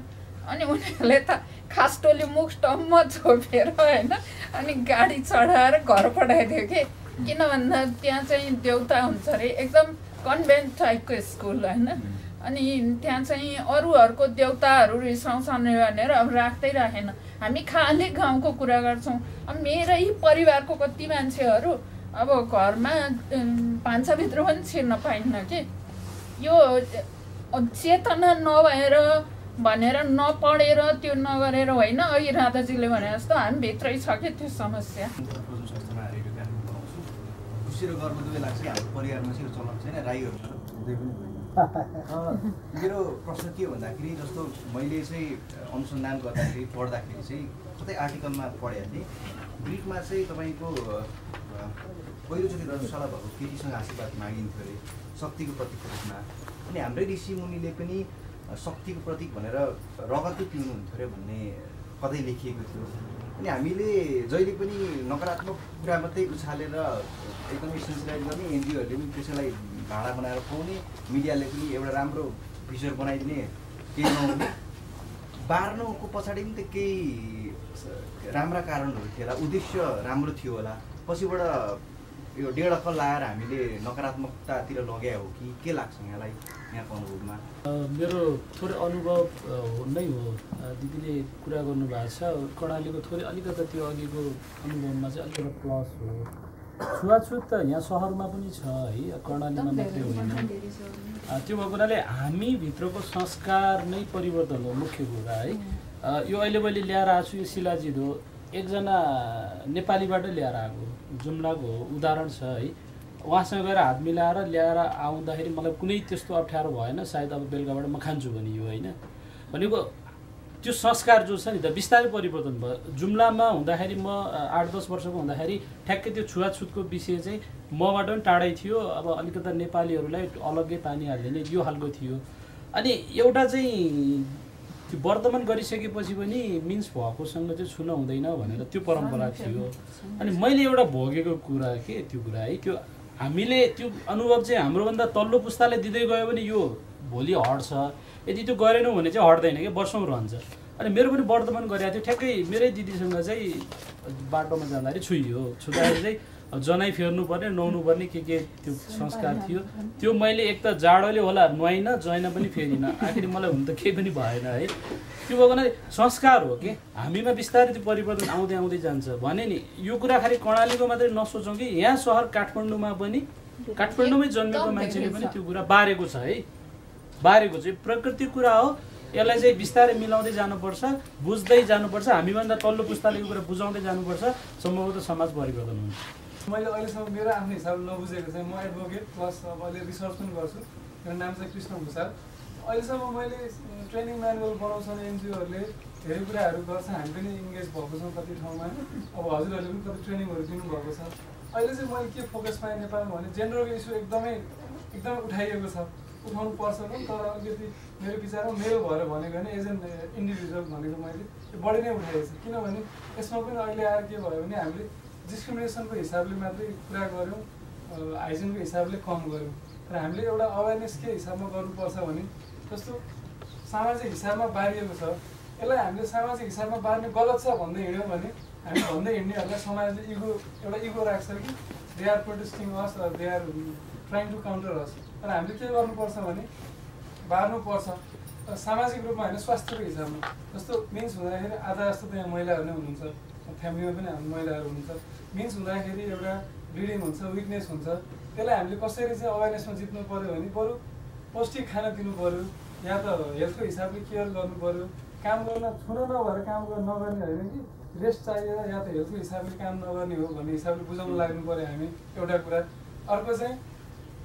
अनि उनीहरूले त खास्टोले मुख टम्म छोपेर होइन अनि गाडी चढाएर घर पठाइदियो कि। किन भन्दा त्यहाँ चाहिँ देउता हुन्छ अरे, एकदम कन्भेन्ट टाइपको स्कुल होइन, अनि त्यहाँ चाहिँ अरूहरूको देउताहरू रिसाउँछन् भनेर अब राख्दै राखेन। हामी खाली गाउँको कुरा गर्छौँ, अब मेरै परिवारको कति मान्छेहरू अब घरमा भान्साभित्र पनि छिर्न पाइन्न कि। यो चेतना नभएर भनेर नपढेर त्यो नगरेर होइन, अघि राधाजीले भने जस्तो हामी भित्रै छ कि त्यो समस्या। मेरो प्रश्न के भन्दाखेरि जस्तो मैले चाहिँ अनुसन्धान गर्दाखेरि पढ्दाखेरि चाहिँ कतै आर्टिकलमा पढेको थिएँ, ग्रिडमा चाहिँ तपाईँको पहिलोचोटि रजशाला भएको केटीसँग आशीर्वाद मागिन्थ्यो अरे शक्तिको प्रतीकको रूपमा। अनि हाम्रै ऋषिमुनिले पनि शक्तिको प्रतीक भनेर रगतै पिउनुहुन्थ्यो अरे भन्ने कतै लेखिएको थियो। अनि हामीले जहिले पनि नकारात्मक कुरा मात्रै उछालेर एकदमै सेन्सिटाइज गर्ने, एनजिओहरूले पनि त्यसैलाई भाँडा बनाएर पाउने, मिडियाले पनि एउटा राम्रो फिचर बनाइदिने, केही नहुने बार्नुको पछाडि पनि त केही राम्रा कारणहरू थियो होला, उद्देश्य राम्रो थियो होला। पछिबाट यो डेढ अक्कल लाएर हामीले नकारात्मकतातिर लग्या हो कि के लाग्छ यहाँलाई यहाँको अनुभवमा? मेरो थोरै अनुभव नै हो, दिदीले कुरा गर्नुभएको छ कर्णालीको थोरै अलिकति त्यो अघिको अनुभवमा चाहिँ अलिकति प्लस हो। छुवाछुत त यहाँ सहरमा पनि छ है, कर्णालीमा मात्रै होइन। त्यो भएको हुनाले हामी भित्रको संस्कार नै परिवर्तन हो मुख्य कुरा है। यो अहिले मैले ल्याएर आएको छु यो शिलाजित हो, एकजना नेपालीबाट ल्याएर आएको जुम्लाको उदाहरण छ है। उहाँसँग गएर हात मिलाएर ल्याएर आउँदाखेरि मलाई कुनै त्यस्तो अप्ठ्यारो भएन, सायद अब बेलुकाबाट म खान्छु भने यो होइन भनेको त्यो संस्कार जो छ नि त बिस्तारै परिवर्तन भयो। जुम्लामा हुँदाखेरि म आठ दस वर्षको हुँदाखेरि ठ्याक्कै त्यो छुवाछुतको विषय चाहिँ मबाट पनि टाढै थियो, अब अलिकता नेपालीहरूलाई अलग्गै पानी हाल्दैन यो खालको थियो। अनि एउटा चाहिँ त्यो वर्तमान गरिसकेपछि पनि मिन्स भएकोसँग चाहिँ छुन हुँदैन भनेर त्यो परम्परा थियो। अनि मैले एउटा भोगेको कुरा के त्यो कुरा है, त्यो हामीले त्यो अनुभव चाहिँ हाम्रोभन्दा तल्लो पुस्ताले दिँदै गयो भने यो भोलि हट्छ, यदि त्यो गरेनौँ भने चाहिँ हट्दैन कि वर्षौँ रहन्छ। अनि मेरो पनि वर्तमान गरेको थियो, ठ्याक्कै मेरै दिदीसँग चाहिँ बाटोमा जाँदाखेरि छुइयो, छुट्याएर चाहिँ जनाइ फेर्नुपर्ने नुहाउनुपर्ने के के त्यो संस्कार थियो। त्यो मैले एक त जाडोले होला नुहाइन जैन पनि फेरिनँ, आखिर मलाई हुन त केही पनि भएन है। त्यो भएको नै संस्कार हो कि हामीमा बिस्तारै त्यो परिवर्तन आउँदै आउँदै जान्छ भने नि। यो कुरा खालि कर्णालीको मात्रै नसोचौँ कि यहाँ सहर काठमाडौँमा पनि, काठमाडौँमै जन्मेको मान्छेले पनि त्यो कुरा बारेको छ है, बारेको चाहिँ प्रकृतिक कुरा हो। यसलाई चाहिँ बिस्तारै मिलाउँदै जानुपर्छ, बुझ्दै जानुपर्छ, हामीभन्दा तल्लो पुस्ताले यो कुरा बुझाउँदै जानुपर्छ, सम्भवतः समाज परिवर्तन हुन्छ। मैले अहिलेसम्म मेरो आफ्नो हिसाबले नबुझेको चाहिँ म एडभोकेट प्लस अब अहिले रिसर्च पनि गर्छु। मेरो नाम चाहिँ कृष्ण भुषाल। अहिलेसम्म मैले ट्रेनिङ म्यानुअल बनाउँछन् एनजिओहरूले, धेरै कुराहरू गर्छ, हामी पनि इङ्गेज भएको छौँ कति ठाउँमा, अब हजुरहरूले पनि कति ट्रेनिङहरू दिनुभएको छ। अहिले चाहिँ मैले के फोकस पाएँ नेपालमा भने जेन्डरको इस्यु एकदमै एकदमै उठाइएको छ। उठाउनु पर्छ नि, तर अलिकति मेरो विचारमा मेरो भएर भनेको हैन, एज एन इन्डिभिजुअल भनेको मैले बढी नै उठाएको छु। किनभने यसमा पनि अहिले आएर के भयो भने हामीले डिस्क्रिमिनेसनको हिसाबले मात्रै कुरा गर्यौँ, हाइजिनको हिसाबले कम गर्यौँ, तर हामीले एउटा अवेरनेसकै हिसाबमा गर्नुपर्छ भने जस्तो सामाजिक हिसाबमा बारिएको छ, यसलाई हामीले सामाजिक हिसाबमा बार्ने गलत छ भन्दै हिँड्यौँ भने हामी भन्दै हिँड्नेहरूलाई समाजले इगो एउटा इगो राख्छ कि दे आर प्रोटेस्टिङ अस र they are trying to counter us. तर हामीले के गर्नुपर्छ भने बार्नुपर्छ सामाजिक रूपमा होइन, स्वास्थ्यको हिसाबमा। जस्तो मिन्स हुँदाखेरि आधा जस्तो त्यहाँ महिलाहरू नै हुनुहुन्छ, फ्यामिलीमा पनि हामी महिलाहरू हुनुहुन्छ। मिन्स हुँदाखेरि एउटा ब्लिडिङ हुन्छ, विकनेस हुन्छ, त्यसलाई हामीले कसरी चाहिँ अवेरनेसमा जित्नु पऱ्यो भने बरु पौष्टिक खाना दिनु पऱ्यो, या त हेल्थको हिसाबले केयर गर्नु पऱ्यो। काम गर्न छोडो नभएर काम गर्न नगर्ने होइन कि रेस्ट चाहिएर या त हेल्थको हिसाबले काम नगर्ने हो भन्ने हिसाबले बुझाउनु लाग्नु पऱ्यो हामी, एउटा कुरा। अर्को चाहिँ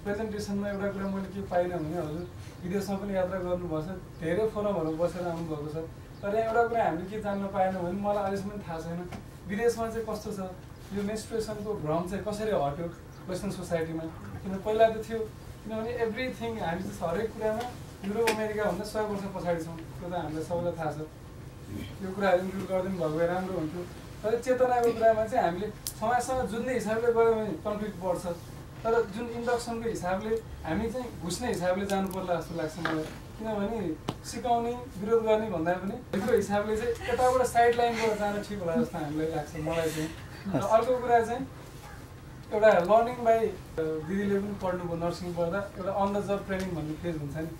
प्रेजेन्टेसनमा एउटा कुरा मैले के पाइनँ भने हजुर विदेशमा पनि यात्रा गर्नुभएको छ, धेरै फोरमहरू बसेर आउनुभएको छ, तर एउटा कुरा हामीले के जान्न पाएनौँ भने मलाई अहिलेसम्म थाहा छैन विदेशमा चाहिँ कस्तो छ यो मेन्स्ट्रुएसनको भ्रम चाहिँ कसरी हट्यो वेस्टर्न सोसाइटीमा। किन पहिला त थियो, किनभने एभ्रिथिङ हामी त हरेक कुरामा युरोप अमेरिकाभन्दा सय वर्ष पछाडि छौँ, त्यो त हामीलाई सबैलाई थाहा छ। यो कुराहरू इन्क्लुड गरिदिनु भएको भए राम्रो हुन्थ्यो। तर चेतनाको कुरामा चाहिँ हामीले समाजसँग जुन्ने हिसाबले गऱ्यौँ भने कन्फ्लिक्ट बढ्छ, तर जुन इन्डक्सनको हिसाबले हामी चाहिँ घुस्ने हिसाबले जानुपर्ला जस्तो लाग्छ मलाई। किनभने सिकाउने विरोध गर्ने भन्दा पनि हाम्रो हिसाबले चाहिँ यताबाट साइड लाइनबाट जान ठिक होला जस्तो हामीलाई लाग्छ, मलाई चाहिँ। र अर्को कुरा चाहिँ एउटा लर्निङ बाई, दिदीले पनि पढ्नुभयो नर्सिङ पढ्दा, एउटा अन द जब ट्रेनिङ भन्ने फेज हुन्छ नि,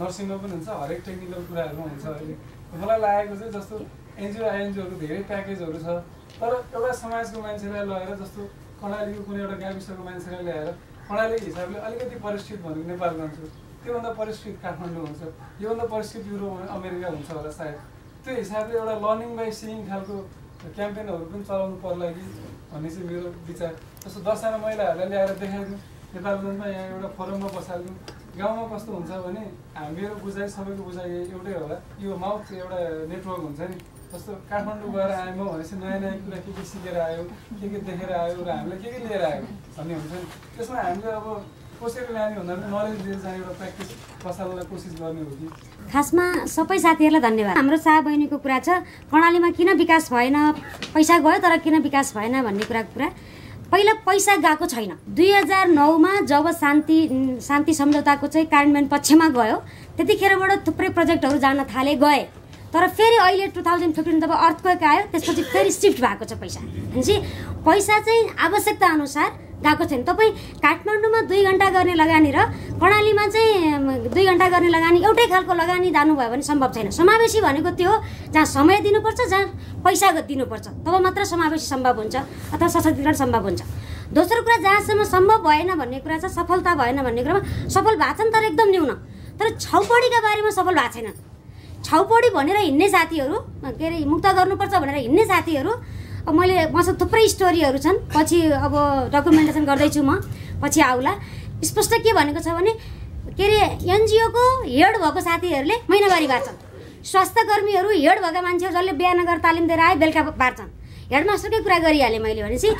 नर्सिङमा पनि हुन्छ, हरेक टेक्निकल कुराहरूमा हुन्छ। अहिले मलाई लागेको चाहिँ जस्तो एनजिओ आइएनजिओहरूको धेरै प्याकेजहरू छ, तर एउटा समाजको मान्छेलाई लगेर जस्तो कर्णालीको कुनै एउटा गाविसको मान्छेलाई ल्याएर कर्णालीको हिसाबले अलिकति परिष्कृत भनेको नेपाल जान्छ, त्योभन्दा परिष्कृत काठमाडौँ हुन्छ, योभन्दा परिष्कृत युरोप अमेरिका हुन्छ होला सायद। त्यो हिसाबले एउटा लर्निङ बाई सिइङ खालको क्याम्पेनहरू पनि चलाउनु पर्ला कि भन्ने चाहिँ मेरो विचार। जस्तो दसजना महिलाहरूलाई ल्याएर देखाइदिउँ, नेपालगञ्जमा यहाँ एउटा फोरममा बसालिदिउँ, गाउँमा कस्तो हुन्छ भने मेरो बुझाइ सबैको बुझाइ एउटै होला, यो माउथ एउटा नेटवर्क हुन्छ नि। जस्तो काठमाडौँ गएर आयौँ भनेपछि नयाँ नयाँ कुरा के के सिकेर आयो, के के देखेर आयो र हामीले के के लिएर आयो भन्ने हुन्छ नि। त्यसमा हामीले अब कसरी लाने भन्दा पनि नलेज लिएर जाने एउटा प्र्याक्टिस बसाल्नलाई कोसिस गर्ने हो कि। खासमा सबै साथीहरूलाई धन्यवाद। हाम्रो साह बहिनीको कुरा छ कर्णालीमा किन विकास भएन, पैसा गयो तर किन विकास भएन भन्ने कुराको कुरा। पहिला पैसा गएको छैन, दुई हजार नौमा जब शान्ति शान्ति सम्झौताको चाहिँ कार्यान्वयन पक्षमा गयो त्यतिखेरबाट थुप्रै प्रोजेक्टहरू जान थाले गए, तर फेरि अहिले टु थाउजन्ड फिफ्टिन जब अर्थक्वेक आयो त्यसपछि फेरि सिफ्ट भएको छ पैसा। भनेपछि पैसा चाहिँ आवश्यकता अनुसार गएको छैन। तपाईँ काठमाडौँमा दुई घन्टा गर्ने लगानी र कर्णालीमा चाहिँ दुई घन्टा गर्ने लगानी एउटै खालको लगानी जानुभयो भने सम्भव छैन। समावेशी भनेको त्यो हो जहाँ समय दिनुपर्छ, जहाँ पैसा दिनुपर्छ, तब मात्र समावेशी सम्भव हुन्छ अथवा सशक्तिकरण सम्भव हुन्छ। दोस्रो कुरा जहाँसम्म सम्भव भएन भन्ने कुरा छ, सफलता भएन भन्ने कुरामा सफल भएको छन् तर एकदम न्यून, तर छौपडीका बारेमा सफल भएको छैनन्। छौपडी भनेर हिँड्ने साथीहरू के अरे मुक्त गर्नुपर्छ भनेर हिँड्ने साथीहरू, अब मैले मसँग थुप्रै स्टोरीहरू छन्, पछि अब डकुमेन्टेसन गर्दैछु म, पछि आउला। स्पष्ट के भनेको छ भने के अरे एनजिओको हेड भएको साथीहरूले महिनावारी बाँच्छन्, स्वास्थ्य कर्मीहरू हेड भएका मान्छेहरू जसले बिहान गएर तालिम दिएर आए बेलुका बाँच्छन्। हेडमास्टरकै कुरा गरिहालेँ मैले, भनेपछि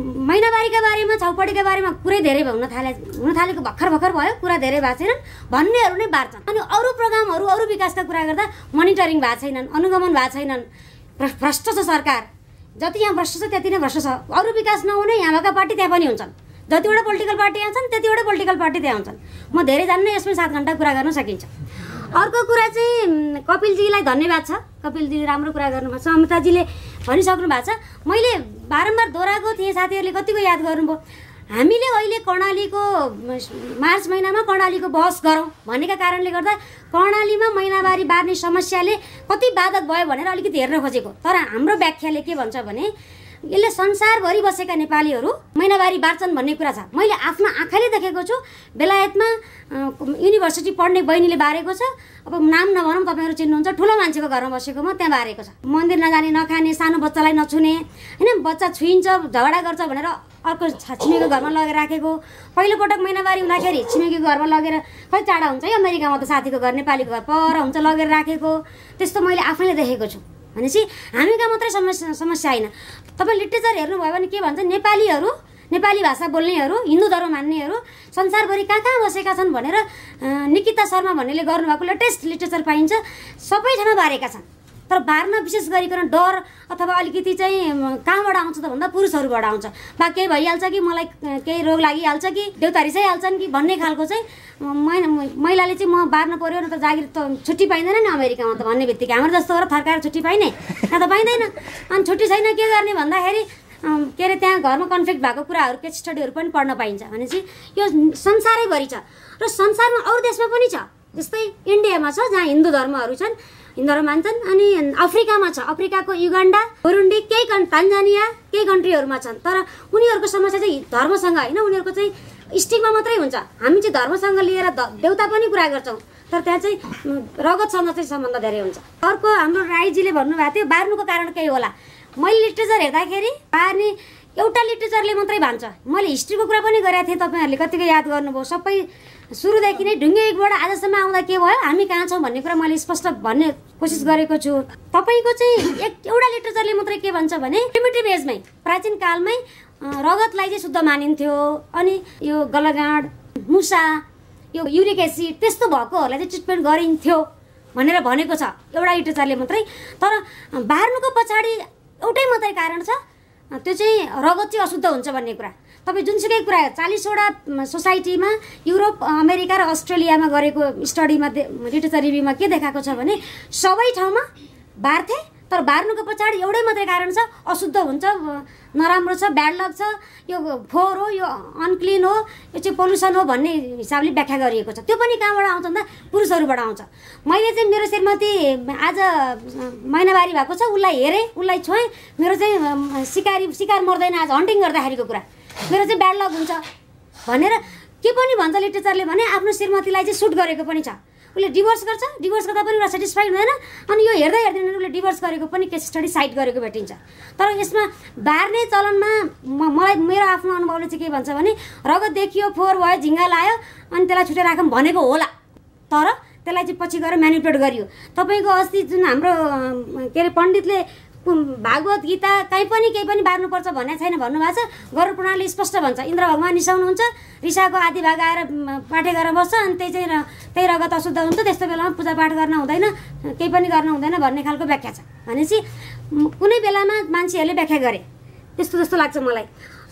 महिनावारीका बारेमा छौपडीका बारेमा कुरै धेरै हुन थाले हुन थालेको भर्खर भर्खर भयो, कुरा धेरै भएको छैनन् भन्नेहरू नै बाँच्छन्। अनि अरू प्रोग्रामहरू अरू विकासका कुरा गर्दा मोनिटरिङ भएको छैनन्, अनुगमन भएको छैनन्, भ्रष्ट छ सरकार। जति यहाँ भ्रष्ट छ त्यति नै भ्रष्ट छ। अरू विकास नहुने यहाँका पार्टी त्यहाँ पनि हुन्छन्, जतिवटा पोलिटिकल पार्टी यहाँ छन् त्यतिवटा पोलिटिकल पार्टी त्यहाँ हुन्छन्। म धेरैजना नै यसमै सात घन्टा कुरा गर्न सकिन्छ। अर्को कुरा चाहिँ कपिलजीलाई धन्यवाद छ, कपिलजीले राम्रो कुरा गर्नुभएको छ, अमिताजीले भनिसक्नु भएको छ। मैले बारम्बार दोहोऱ्याएको थिएँ, साथीहरूले कतिको याद गर्नुभयो, हामीले अहिले कर्णालीको मार्च महिनामा कर्णालीको बहस गरौँ भनेका कारणले गर्दा कर्णालीमा महिनावारी बार्ने समस्याले कति बाधक भयो भनेर अलिकति हेर्न खोजेको। तर हाम्रो व्याख्याले के भन्छ भने यसले संसारभरि बसेका नेपालीहरू महिनावारी बाँच्छन् भन्ने कुरा छ। मैले आफ्नो आँखाले देखेको छु, बेलायतमा युनिभर्सिटी पढ्ने बहिनीले बारेको छ, अब नाम नभनौँ तपाईँहरू चिन्नुहुन्छ, ठुलो मान्छेको घरमा बसेकोमा त्यहाँ बारेको छ। मन्दिर नजाने, नखाने, सानो बच्चालाई नछुने, होइन बच्चा छुइन्छ झगडा गर्छ भनेर अर्को छिमेकीको घरमा लगेर राखेको। पहिलोपटक महिनावारी हुँदाखेरि छिमेकीको घरमा लगेर खै टाढा हुन्छ है अमेरिकामा त साथीको घर, नेपालीको घर पर हुन्छ लगेर राखेको, त्यस्तो मैले आफैले देखेको छु। भनेपछि हामीका मात्रै समस्या समस्या होइन, तपाईँ लिटरेचर हेर्नुभयो भने के भन्छ, नेपालीहरू नेपाली भाषा बोल्नेहरु हिन्दू धर्म मान्नेहरु संसारभरि कहाँ कहाँ बसेका छन् भनेर निकिता शर्मा भन्नेले गर्नुभएको लेटेस्ट लिटरेचर पाइन्छ। सबै ठाउँमा बारेका छन् तर बार्न विशेष गरिकन डर अथवा अलिकति चाहिँ कहाँबाट आउँछ त भन्दा पुरुषहरुबाट आउँछ। बा के भइहाल्छ कि मलाई केही रोग लागिहाल्छ कि देउता रिसाइहाल्छन् कि भन्ने खालको चाहिँ महिलाले चाहिँ म बार्न पर्यो न त जागिर त छुट्टी पाइँदैन नि अमेरिकामा त भन्ने बित्तिकै हाम्रो जस्तो हो र फर्काएर छुट्टी पाइने न त पाइँदैन। अनि छुट्टी छैन के गर्ने भन्दाखेरि के अरे त्यहाँ घरमा कन्फ्लिक्ट भएको कुराहरु केस स्टडीहरु पनि पढ्न पाइन्छ। भनेपछि यो संसारैभरि छ र संसारमा अरू देशमा पनि छ, जस्तै इन्डियामा छ जहाँ हिन्दू धर्महरु छन्, हिन्दू धर्म मान्छन्। अनि अफ्रिकामा छ, अफ्रिकाको युगान्डा, बुरुन्डी, केही तान्जानिया केही कन्ट्रीहरुमा छन्। तर उनीहरुको समस्या चाहिँ धर्मसँग हैन, उनीहरुको चाहिँ स्टिगमा मात्रै हुन्छ। हामी चाहिँ धर्मसँग लिएर देउता पनि कुरा गर्छौं तर त्यहाँ चाहिँ रगतसँग चाहिँ सम्बन्ध धेरै हुन्छ। अर्को हाम्रो राईजीले भन्नुभएको थियो बार्नुको कारण के होला। मैले लिटरेचर हेर्दाखेरि बार्ने एउटा लिटरेचरले मात्रै भन्छ। मैले हिस्ट्रीको कुरा पनि गरेका थिएँ, तपाईहरुले कतिको याद गर्नुभयो। सबै सुरुदेखि नै ढुङ्गे एकबाट आजसम्म आउँदा के भयो, हामी कहाँ छौं भन्ने कुरा मैले स्पष्ट भन्ने कोसिस गरेको छु। तपाईको चाहिँ एउटा लिटरेचरले मात्रै के भन्छ भने प्रिमिटिभ एजमै प्राचीन कालमै रगतलाई चाहिँ शुद्ध मानिन्थ्यो। अनि यो गलगाड, मुसा, यो युरिक एसिड त्यस्तो भएकोहरुलाई चाहिँ ट्रिटमेन्ट गरिन्थ्यो भनेर भनेको छ एउटा लिटरेचरले मात्रै। तर बार्नुको पछाडी एउटै मात्रै कारण छ, त्यो चाहिँ रगत चाहिँ अशुद्ध हुन्छ भन्ने कुरा। तपाईं जुनसुकै कुरा चालीसवटा सोसाइटीमा युरोप, अमेरिका र अस्ट्रेलियामा गरेको स्टडीमा लिटरेचर रिभ्यूमा के देखाएको छ भने सबै ठाउँमा बार्थे तर बार्नुको पछाडि एउटै मात्रै कारण छ, अशुद्ध हुन्छ, नराम्रो छ, ब्याड लक छ, यो फोहोर हो, यो अनक्लिन हो, यो चाहिँ पोल्युसन हो भन्ने हिसाबले व्याख्या गरिएको छ। त्यो पनि कहाँबाट आउँछ भन्दा पुरुषहरूबाट आउँछ। मैले चाहिँ मेरो श्रीमती आज महिनावारी भएको छ, उसलाई हेरेँ, उसलाई छोएँ, मेरो चाहिँ सिकारी सिकार मर्दैन आज हन्टिङ गर्दाखेरिको कुरा, मेरो चाहिँ ब्याड लक हुन्छ भनेर के पनि भन्छ लिटरेचरले भने आफ्नो श्रीमतीलाई चाहिँ सुट गरेको पनि छ। उसले डिभोर्स गर्छ, डिभोर्स गर्दा पनि उसलाई सेटिस्फाइड हुँदैन अनि यो हेर्दै हेर्दै उसले डिभोर्स गरेको पनि केस स्टडी साइड गरेको भेटिन्छ। तर यसमा बार्ने चलनमा मलाई मेरो आफ्नो अनुभवले चाहिँ के भन्छ भने रगत देखियो, फोहोर भयो, झिङ्गा लायो अनि त्यसलाई छुट्याएर राखौँ भनेको होला, तर त्यसलाई चाहिँ पछि गएर म्यानिपुलेट गरियो। तपाईको अस्ति जुन हाम्रो के अरे पण्डितले भागवत गीता कहीँ पनि केही पनि बार्नुपर्छ भन्ने छैन भन्नुभएको छ, गरुड पुराणले स्पष्ट भन्छ। इन्द्र भगवान रिसाउनुहुन्छ, रिसाको आदि भाग आएर पाठे गरेर बस्छ अनि त्यही चाहिँ त्यही रगत अशुद्ध हुन्छ, त्यस्तो बेलामा पूजापाठ गर्न हुँदैन, केही पनि गर्न हुँदैन भन्ने खालको व्याख्या छ। भनेपछि कुनै बेलामा मान्छेहरूले व्याख्या गरे त्यस्तो जस्तो लाग्छ मलाई।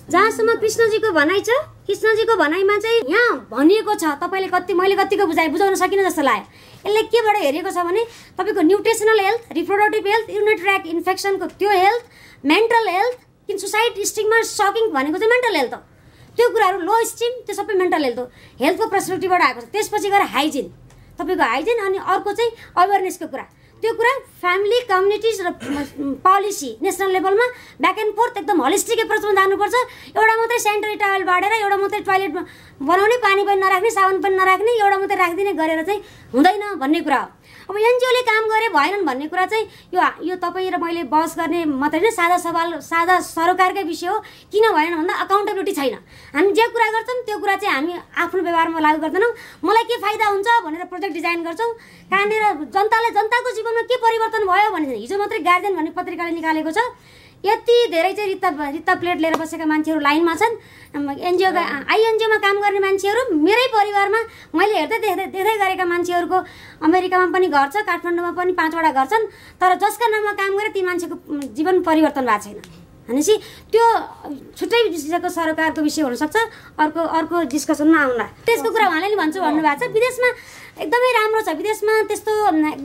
जहाँसम्म कृष्णजीको भनाइ छ, कृष्णजीको भनाइमा चाहिँ यहाँ भनिएको छ, तपाईँले कति मैले कतिको बुझाइ बुझाउन सकिनँ जस्तो लाग्यो। यसले केबाट हेरेको छ भने तपाईको nutritional health, reproductive health, urinary tract इन्फेक्सनको त्यो हेल्थ, मेन्टल हेल्थ, किन सोसाइटी स्टिगमा सकिङ भनेको चाहिँ मेन्टल हेल्थ हो, त्यो कुराहरु लो स्टिम त्यो सबै मेन्टल हेल्थ हो, हेल्थको पर्सपेक्टिभबाट आएको छ। त्यसपछि गएर हाइजिन, तपाईको हाइजिन अनि अर्को चाहिँ अवेरनेसको कुरा, त्यो कुरा फ्यामिली, कम्युनिटिज र पोलिसी नेसनल लेभलमा ब्याक एन्ड फोर्थ एकदम होलिस्टिक एप्रोचमा जानुपर्छ। एउटा मात्रै सेनिटरी टावेल बाँडेर, एउटा मात्रै टोयलेट बनाउने, पानी पनि नराख्ने, साबुन पनि नराख्ने, एउटा मात्रै राखिदिने गरेर चाहिँ हुँदैन भन्ने कुरा हो। अब एनजिओले काम गरे भएनन् भन्ने कुरा चाहिँ यो यो तपाईँ र मैले बहस गर्ने मात्रै होइन, साझा सवाल साझा सरोकारकै विषय हो। किन भएन भन्दा अकाउन्टेबिलिटी छैन। हामी जे कुरा गर्छौँ त्यो कुरा चाहिँ हामी आफ्नो व्यवहारमा लागू गर्दैनौँ। मलाई के फाइदा हुन्छ भनेर प्रोजेक्ट डिजाइन गर्छौँ, कहाँनिर जनतालाई जनताको जीवनमा के परिवर्तन भयो भने हिजो मात्रै गार्जियन भन्ने पत्रिकाले निकालेको छ। यति धेरै चाहिँ रित्ता रित्ता प्लेट लिएर बसेका मान्छेहरू लाइनमा छन्। एनजिओ आइएनजिओमा काम गर्ने मान्छेहरू मेरै परिवारमा मैले हेर्दै देख्दै देख्दै गरेका मान्छेहरूको अमेरिकामा पनि घर छ, काठमाडौँमा पनि पाँचवटा घर छन्, तर जसका नाममा काम गरेर ती मान्छेको जीवन परिवर्तन भएको छैन। भनेपछि त्यो छुट्टै विषयको सरकारको विषय हुनसक्छ, अर्को अर्को डिस्कसनमा आउला। त्यसको कुरा उहाँले नि भन्छु भन्नुभएको छ, विदेशमा एकदमै राम्रो छ। विदेशमा त्यस्तो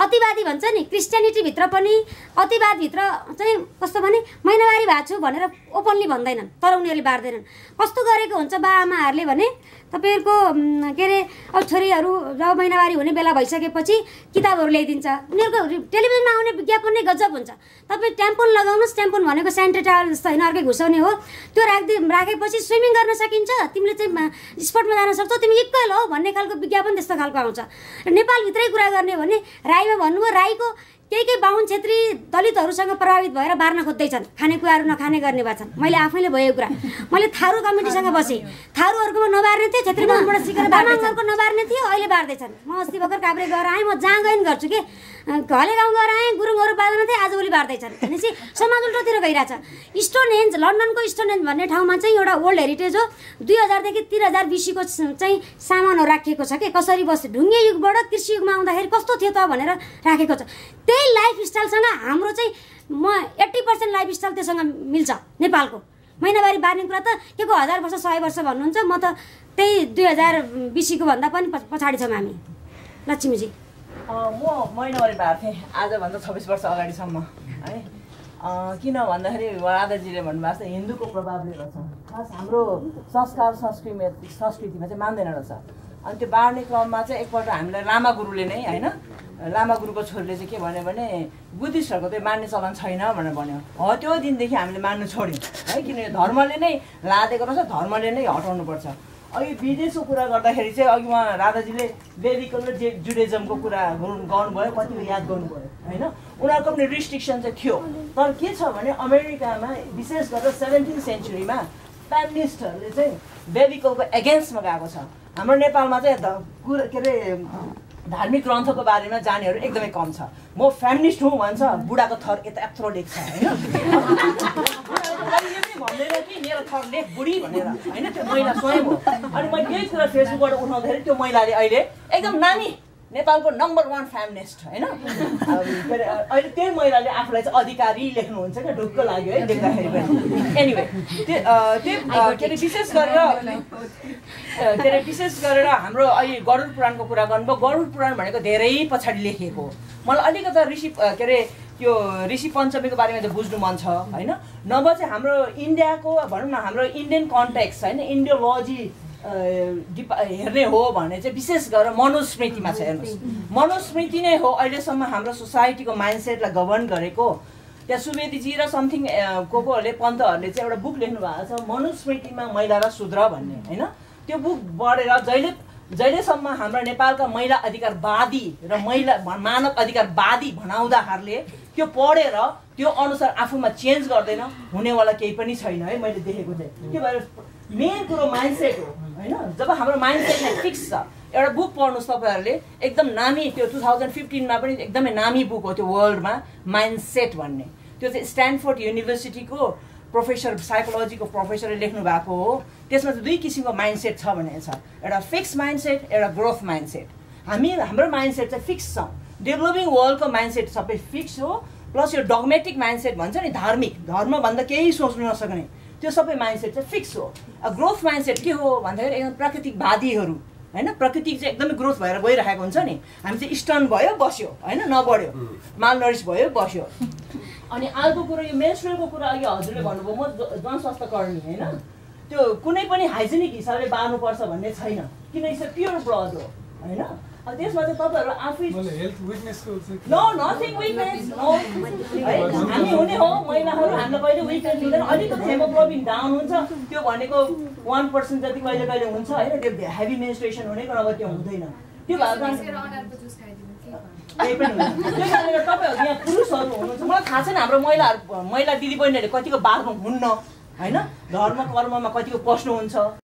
अतिवादी भन्छ नि, क्रिस्टियनिटीभित्र पनि अतिवादभित्र चाहिँ कस्तो भने महिनावारी भएको छु भनेर ओपनली भन्दैनन् तर उनीहरूले बार्दैनन्। कस्तो गरेको हुन्छ बा आमाहरूले भने तपाईँहरूको के अरे अब छोरीहरू जब महिनावारी हुने बेला भइसकेपछि किताबहरू ल्याइदिन्छ, उनीहरूको टेलिभिजनमा आउने विज्ञापन नै गजब हुन्छ। तपाईँ ट्याम्पोन लगाउनुहोस्, ट्याम्पोन भनेको सेनिटरी टावेल जस्तो होइन, अर्कै घुसाउने हो, त्यो राखिदि राखेपछि स्विमिङ गर्न सकिन्छ, तिमीले चाहिँ स्पोर्टमा जान सक्छौ, तिमी इक्वल हो भन्ने खालको विज्ञापन त्यस्तो खालको आउँछ। नेपालभित्रै कुरा गर्ने हो भने राईमा भन्नुभयो, राईको कई कई बाहुन क्षेत्री दलितहरूसँग प्रभावित भएर बार्न खोज्दैछन्, खानेकुराहरू नखाने गर्ने भएछन्। मैले आफैले भएको कुरा, मैले थारू कमिटीसँग बसेँ, थारूहरुकोमा नबार्ने थिए, क्षेत्री बाहुनबाट सिकेर बाहुनहरुको नबार्ने थिए, अहिले बार्दैछन्। म अस्ति भर्खर काभ्रे गएर आएँ, म जहाँ गएन गर्छु के घले गाउँ गएर आएँ, गुरुङहरु बार्न थिए, आजभोलि बार्दैछन्। भनेपछि समाज उल्टोतिर गइराछ। स्टोनहेन्ज, लन्डनको स्टोनहेन्ज भन्ने ठाउँमा चाहिँ एउटा ओल्ड हेरिटेज हो, दुई हजार देखि तीन हजार बीसको चाहिँ सामानहरु राखिएको छ के कसरी बस ढुङ्गे युगबाट कृषि युगमा आउँदाखेरि कस्तो थियो त भनेर राखेको छ। त्यही लाइफस्टाइलसँग हाम्रो चाहिँ म एट्टी पर्सेन्ट लाइफस्टाइल त्योसँग मिल्छ। नेपालको महिनावारी बार्ने कुरा त के को हजार वर्ष सय वर्ष भन्नुहुन्छ, म त त्यही दुई हजार बिसको भन्दा पनि पछाडि छौँ हामी। लक्ष्मीजी, म महिनावारी बार्थेँ आजभन्दा छब्बिस वर्ष अगाडिसम्म है, किन भन्दाखेरि आदाजीले भन्नुभएको छ हिन्दूको प्रभावले गर्छ, खास हाम्रो संस्कार संस्कृति संस्कृतिमा चाहिँ मान्दैन रहेछ। अनि त्यो बाँड्ने क्रममा चाहिँ एकपल्ट हामीलाई लामा गुरुले नै होइन लामा गुरुको छोरीले चाहिँ के भन्यो भने बुद्धिस्टहरूको त्यो मान्ने चलन छैन भनेर भन्यो। हो त्यो दिनदेखि हामीले मान्नु छोड्यौँ है, किनभने धर्मले नै लादेको रहेछ, धर्मले नै हटाउनुपर्छ। अघि विदेशको कुरा गर्दाखेरि चाहिँ अघि उहाँ राधाजीले वेदिक र जे जुडेजमको कुरा गर्नुभयो, कति याद गर्नुभयो होइन, उनीहरूको पनि रिस्ट्रिक्सन चाहिँ थियो। तर के छ भने अमेरिकामा विशेष गरेर सेभेन्टिन सेन्चुरीमा प्यानिस्टहरूले चाहिँ वेदिकलको एगेन्स्टमा गएको छ। हाम्रो नेपालमा चाहिँ कुरा के अरे धार्मिक ग्रन्थको बारेमा जानेहरू एकदमै कम छ। म फ्यामिलिस्ट हुँ भन्छ, बुढाको थर यता यत्रो लेख्छ होइन, भन्दैन कि मेरो थर लेख बुढी भनेर होइन, त्यो महिला स्वयं हो। अनि मैले यही कुरा फेसबुकबाट उठाउँदाखेरि त्यो महिलाले अहिले एकदम नानी नेपालको नम्बर वान फ्यामिलिस्ट होइन, के अरे अहिले त्यही महिलाले आफूलाई चाहिँ अधिकारी लेख्नुहुन्छ क्या, ढुक्क लाग्यो है देख्दाखेरि पनि। एनिवे त्यो त्यो के अरे विशेष गरेर के अरे विशेष गरेर हाम्रो अहिले गरुड पुराणको कुरा गर्नुभयो। गरुड पुराण भनेको धेरै पछाडि लेखिएको हो। मलाई अलिकता ऋषि के अरे त्यो ऋषि पञ्चमीको बारेमा चाहिँ बुझ्नु मन छ होइन, नभए चाहिँ हाम्रो इन्डियाको भनौँ न हाम्रो इन्डियन कन्टेक्स्ट होइन इन्डियोलोजी डिपा हेर्ने हो भने चाहिँ विशेष गरेर मनुस्मृतिमा छ। हेर्नुहोस् मनुस्मृति नै हो अहिलेसम्म हाम्रो सोसाइटीको माइन्डसेटलाई गभर्न गरेको। त्यहाँ सुवेदीजी र समथिङ को कोहरूले पन्तहरूले चाहिँ एउटा बुक लेख्नु भएको छ मनुस्मृतिमा महिला र शूद्र भन्ने होइन, त्यो बुक पढेर जहिले जहिलेसम्म हाम्रा नेपालका महिला अधिकारवादी र महिला मानव अधिकारवादी भनाउँदाहरूले त्यो पढेर त्यो अनुसार आफूमा चेन्ज गर्दैन हुनेवाला केही पनि छैन है, मैले देखेको थिएँ। त्यो भएर मेन कुरो माइन्डसेट हो होइन, जब हाम्रो माइन्डसेट नै फिक्स छ। एउटा बुक पढ्नुहोस् तपाईँहरूले, एकदम नामी त्यो टु थाउजन्ड फिफ्टिनमा पनि एकदमै नामी बुक हो त्यो वर्ल्डमा, माइन्डसेट भन्ने। त्यो चाहिँ स्ट्यान्डफोर्ड युनिभर्सिटीको प्रोफेसर साइकोलोजीको प्रोफेसरले लेख्नु भएको हो। त्यसमा चाहिँ दुई किसिमको माइन्डसेट छ भनेको छ, एउटा फिक्स माइन्डसेट, एउटा ग्रोथ माइन्डसेट। हामी हाम्रो माइन्डसेट चाहिँ फिक्स छौँ, डेभलपिङ वर्ल्डको माइन्डसेट सबै फिक्स हो, प्लस यो डगमेटिक माइन्डसेट भन्छ नि धार्मिक धर्मभन्दा केही सोच्नु नसक्ने त्यो सबै माइन्डसेट चाहिँ फिक्स हो। ग्रोथ माइन्डसेट के हो भन्दाखेरि एकदम प्राकृतिकवादीहरू होइन, प्रकृति चाहिँ एकदमै ग्रोथ भएर गइरहेको हुन्छ नि, हामी चाहिँ स्टर्न भयो बस्यो होइन, नबढ्यो मालनरिस भयो बस्यो। अनि अर्को कुरो यो मेन्स्ट्रुअलको कुरा अघि हजुरले भन्नुभयो, म जनस्वास्थ्य कर्मी होइन, त्यो कुनै पनि हाइजेनिक हिसाबले बार्नुपर्छ भन्ने छैन, किन यसो प्योर ब्लड हो होइन। अब त्यसमा चाहिँ तपाईँहरू आफै नो नथिङ विकनेस नो है, हामी हुने हो महिलाहरू, हामीलाई कहिले विकनेस हुँदैन। अलिकति हेमोग्लोबिन डाउन हुन्छ त्यो भनेको वान पर्सेन्ट जति कहिले कहिले हुन्छ होइन, त्यो हेभी मेन्स्ट्रेसन हुनेको नभए त्यो हुँदैन। त्यो भएको त्यही पनि हुन्छ। त्यही कारणले तपाईँहरू यहाँ पुरुषहरू हुनुहुन्छ, मलाई थाहा छैन हाम्रो महिलाहरू महिला दिदीबहिनीहरूले कतिको बाल्नु हुन्न होइन, धर्म कर्ममा कतिको पस्नुहुन्छ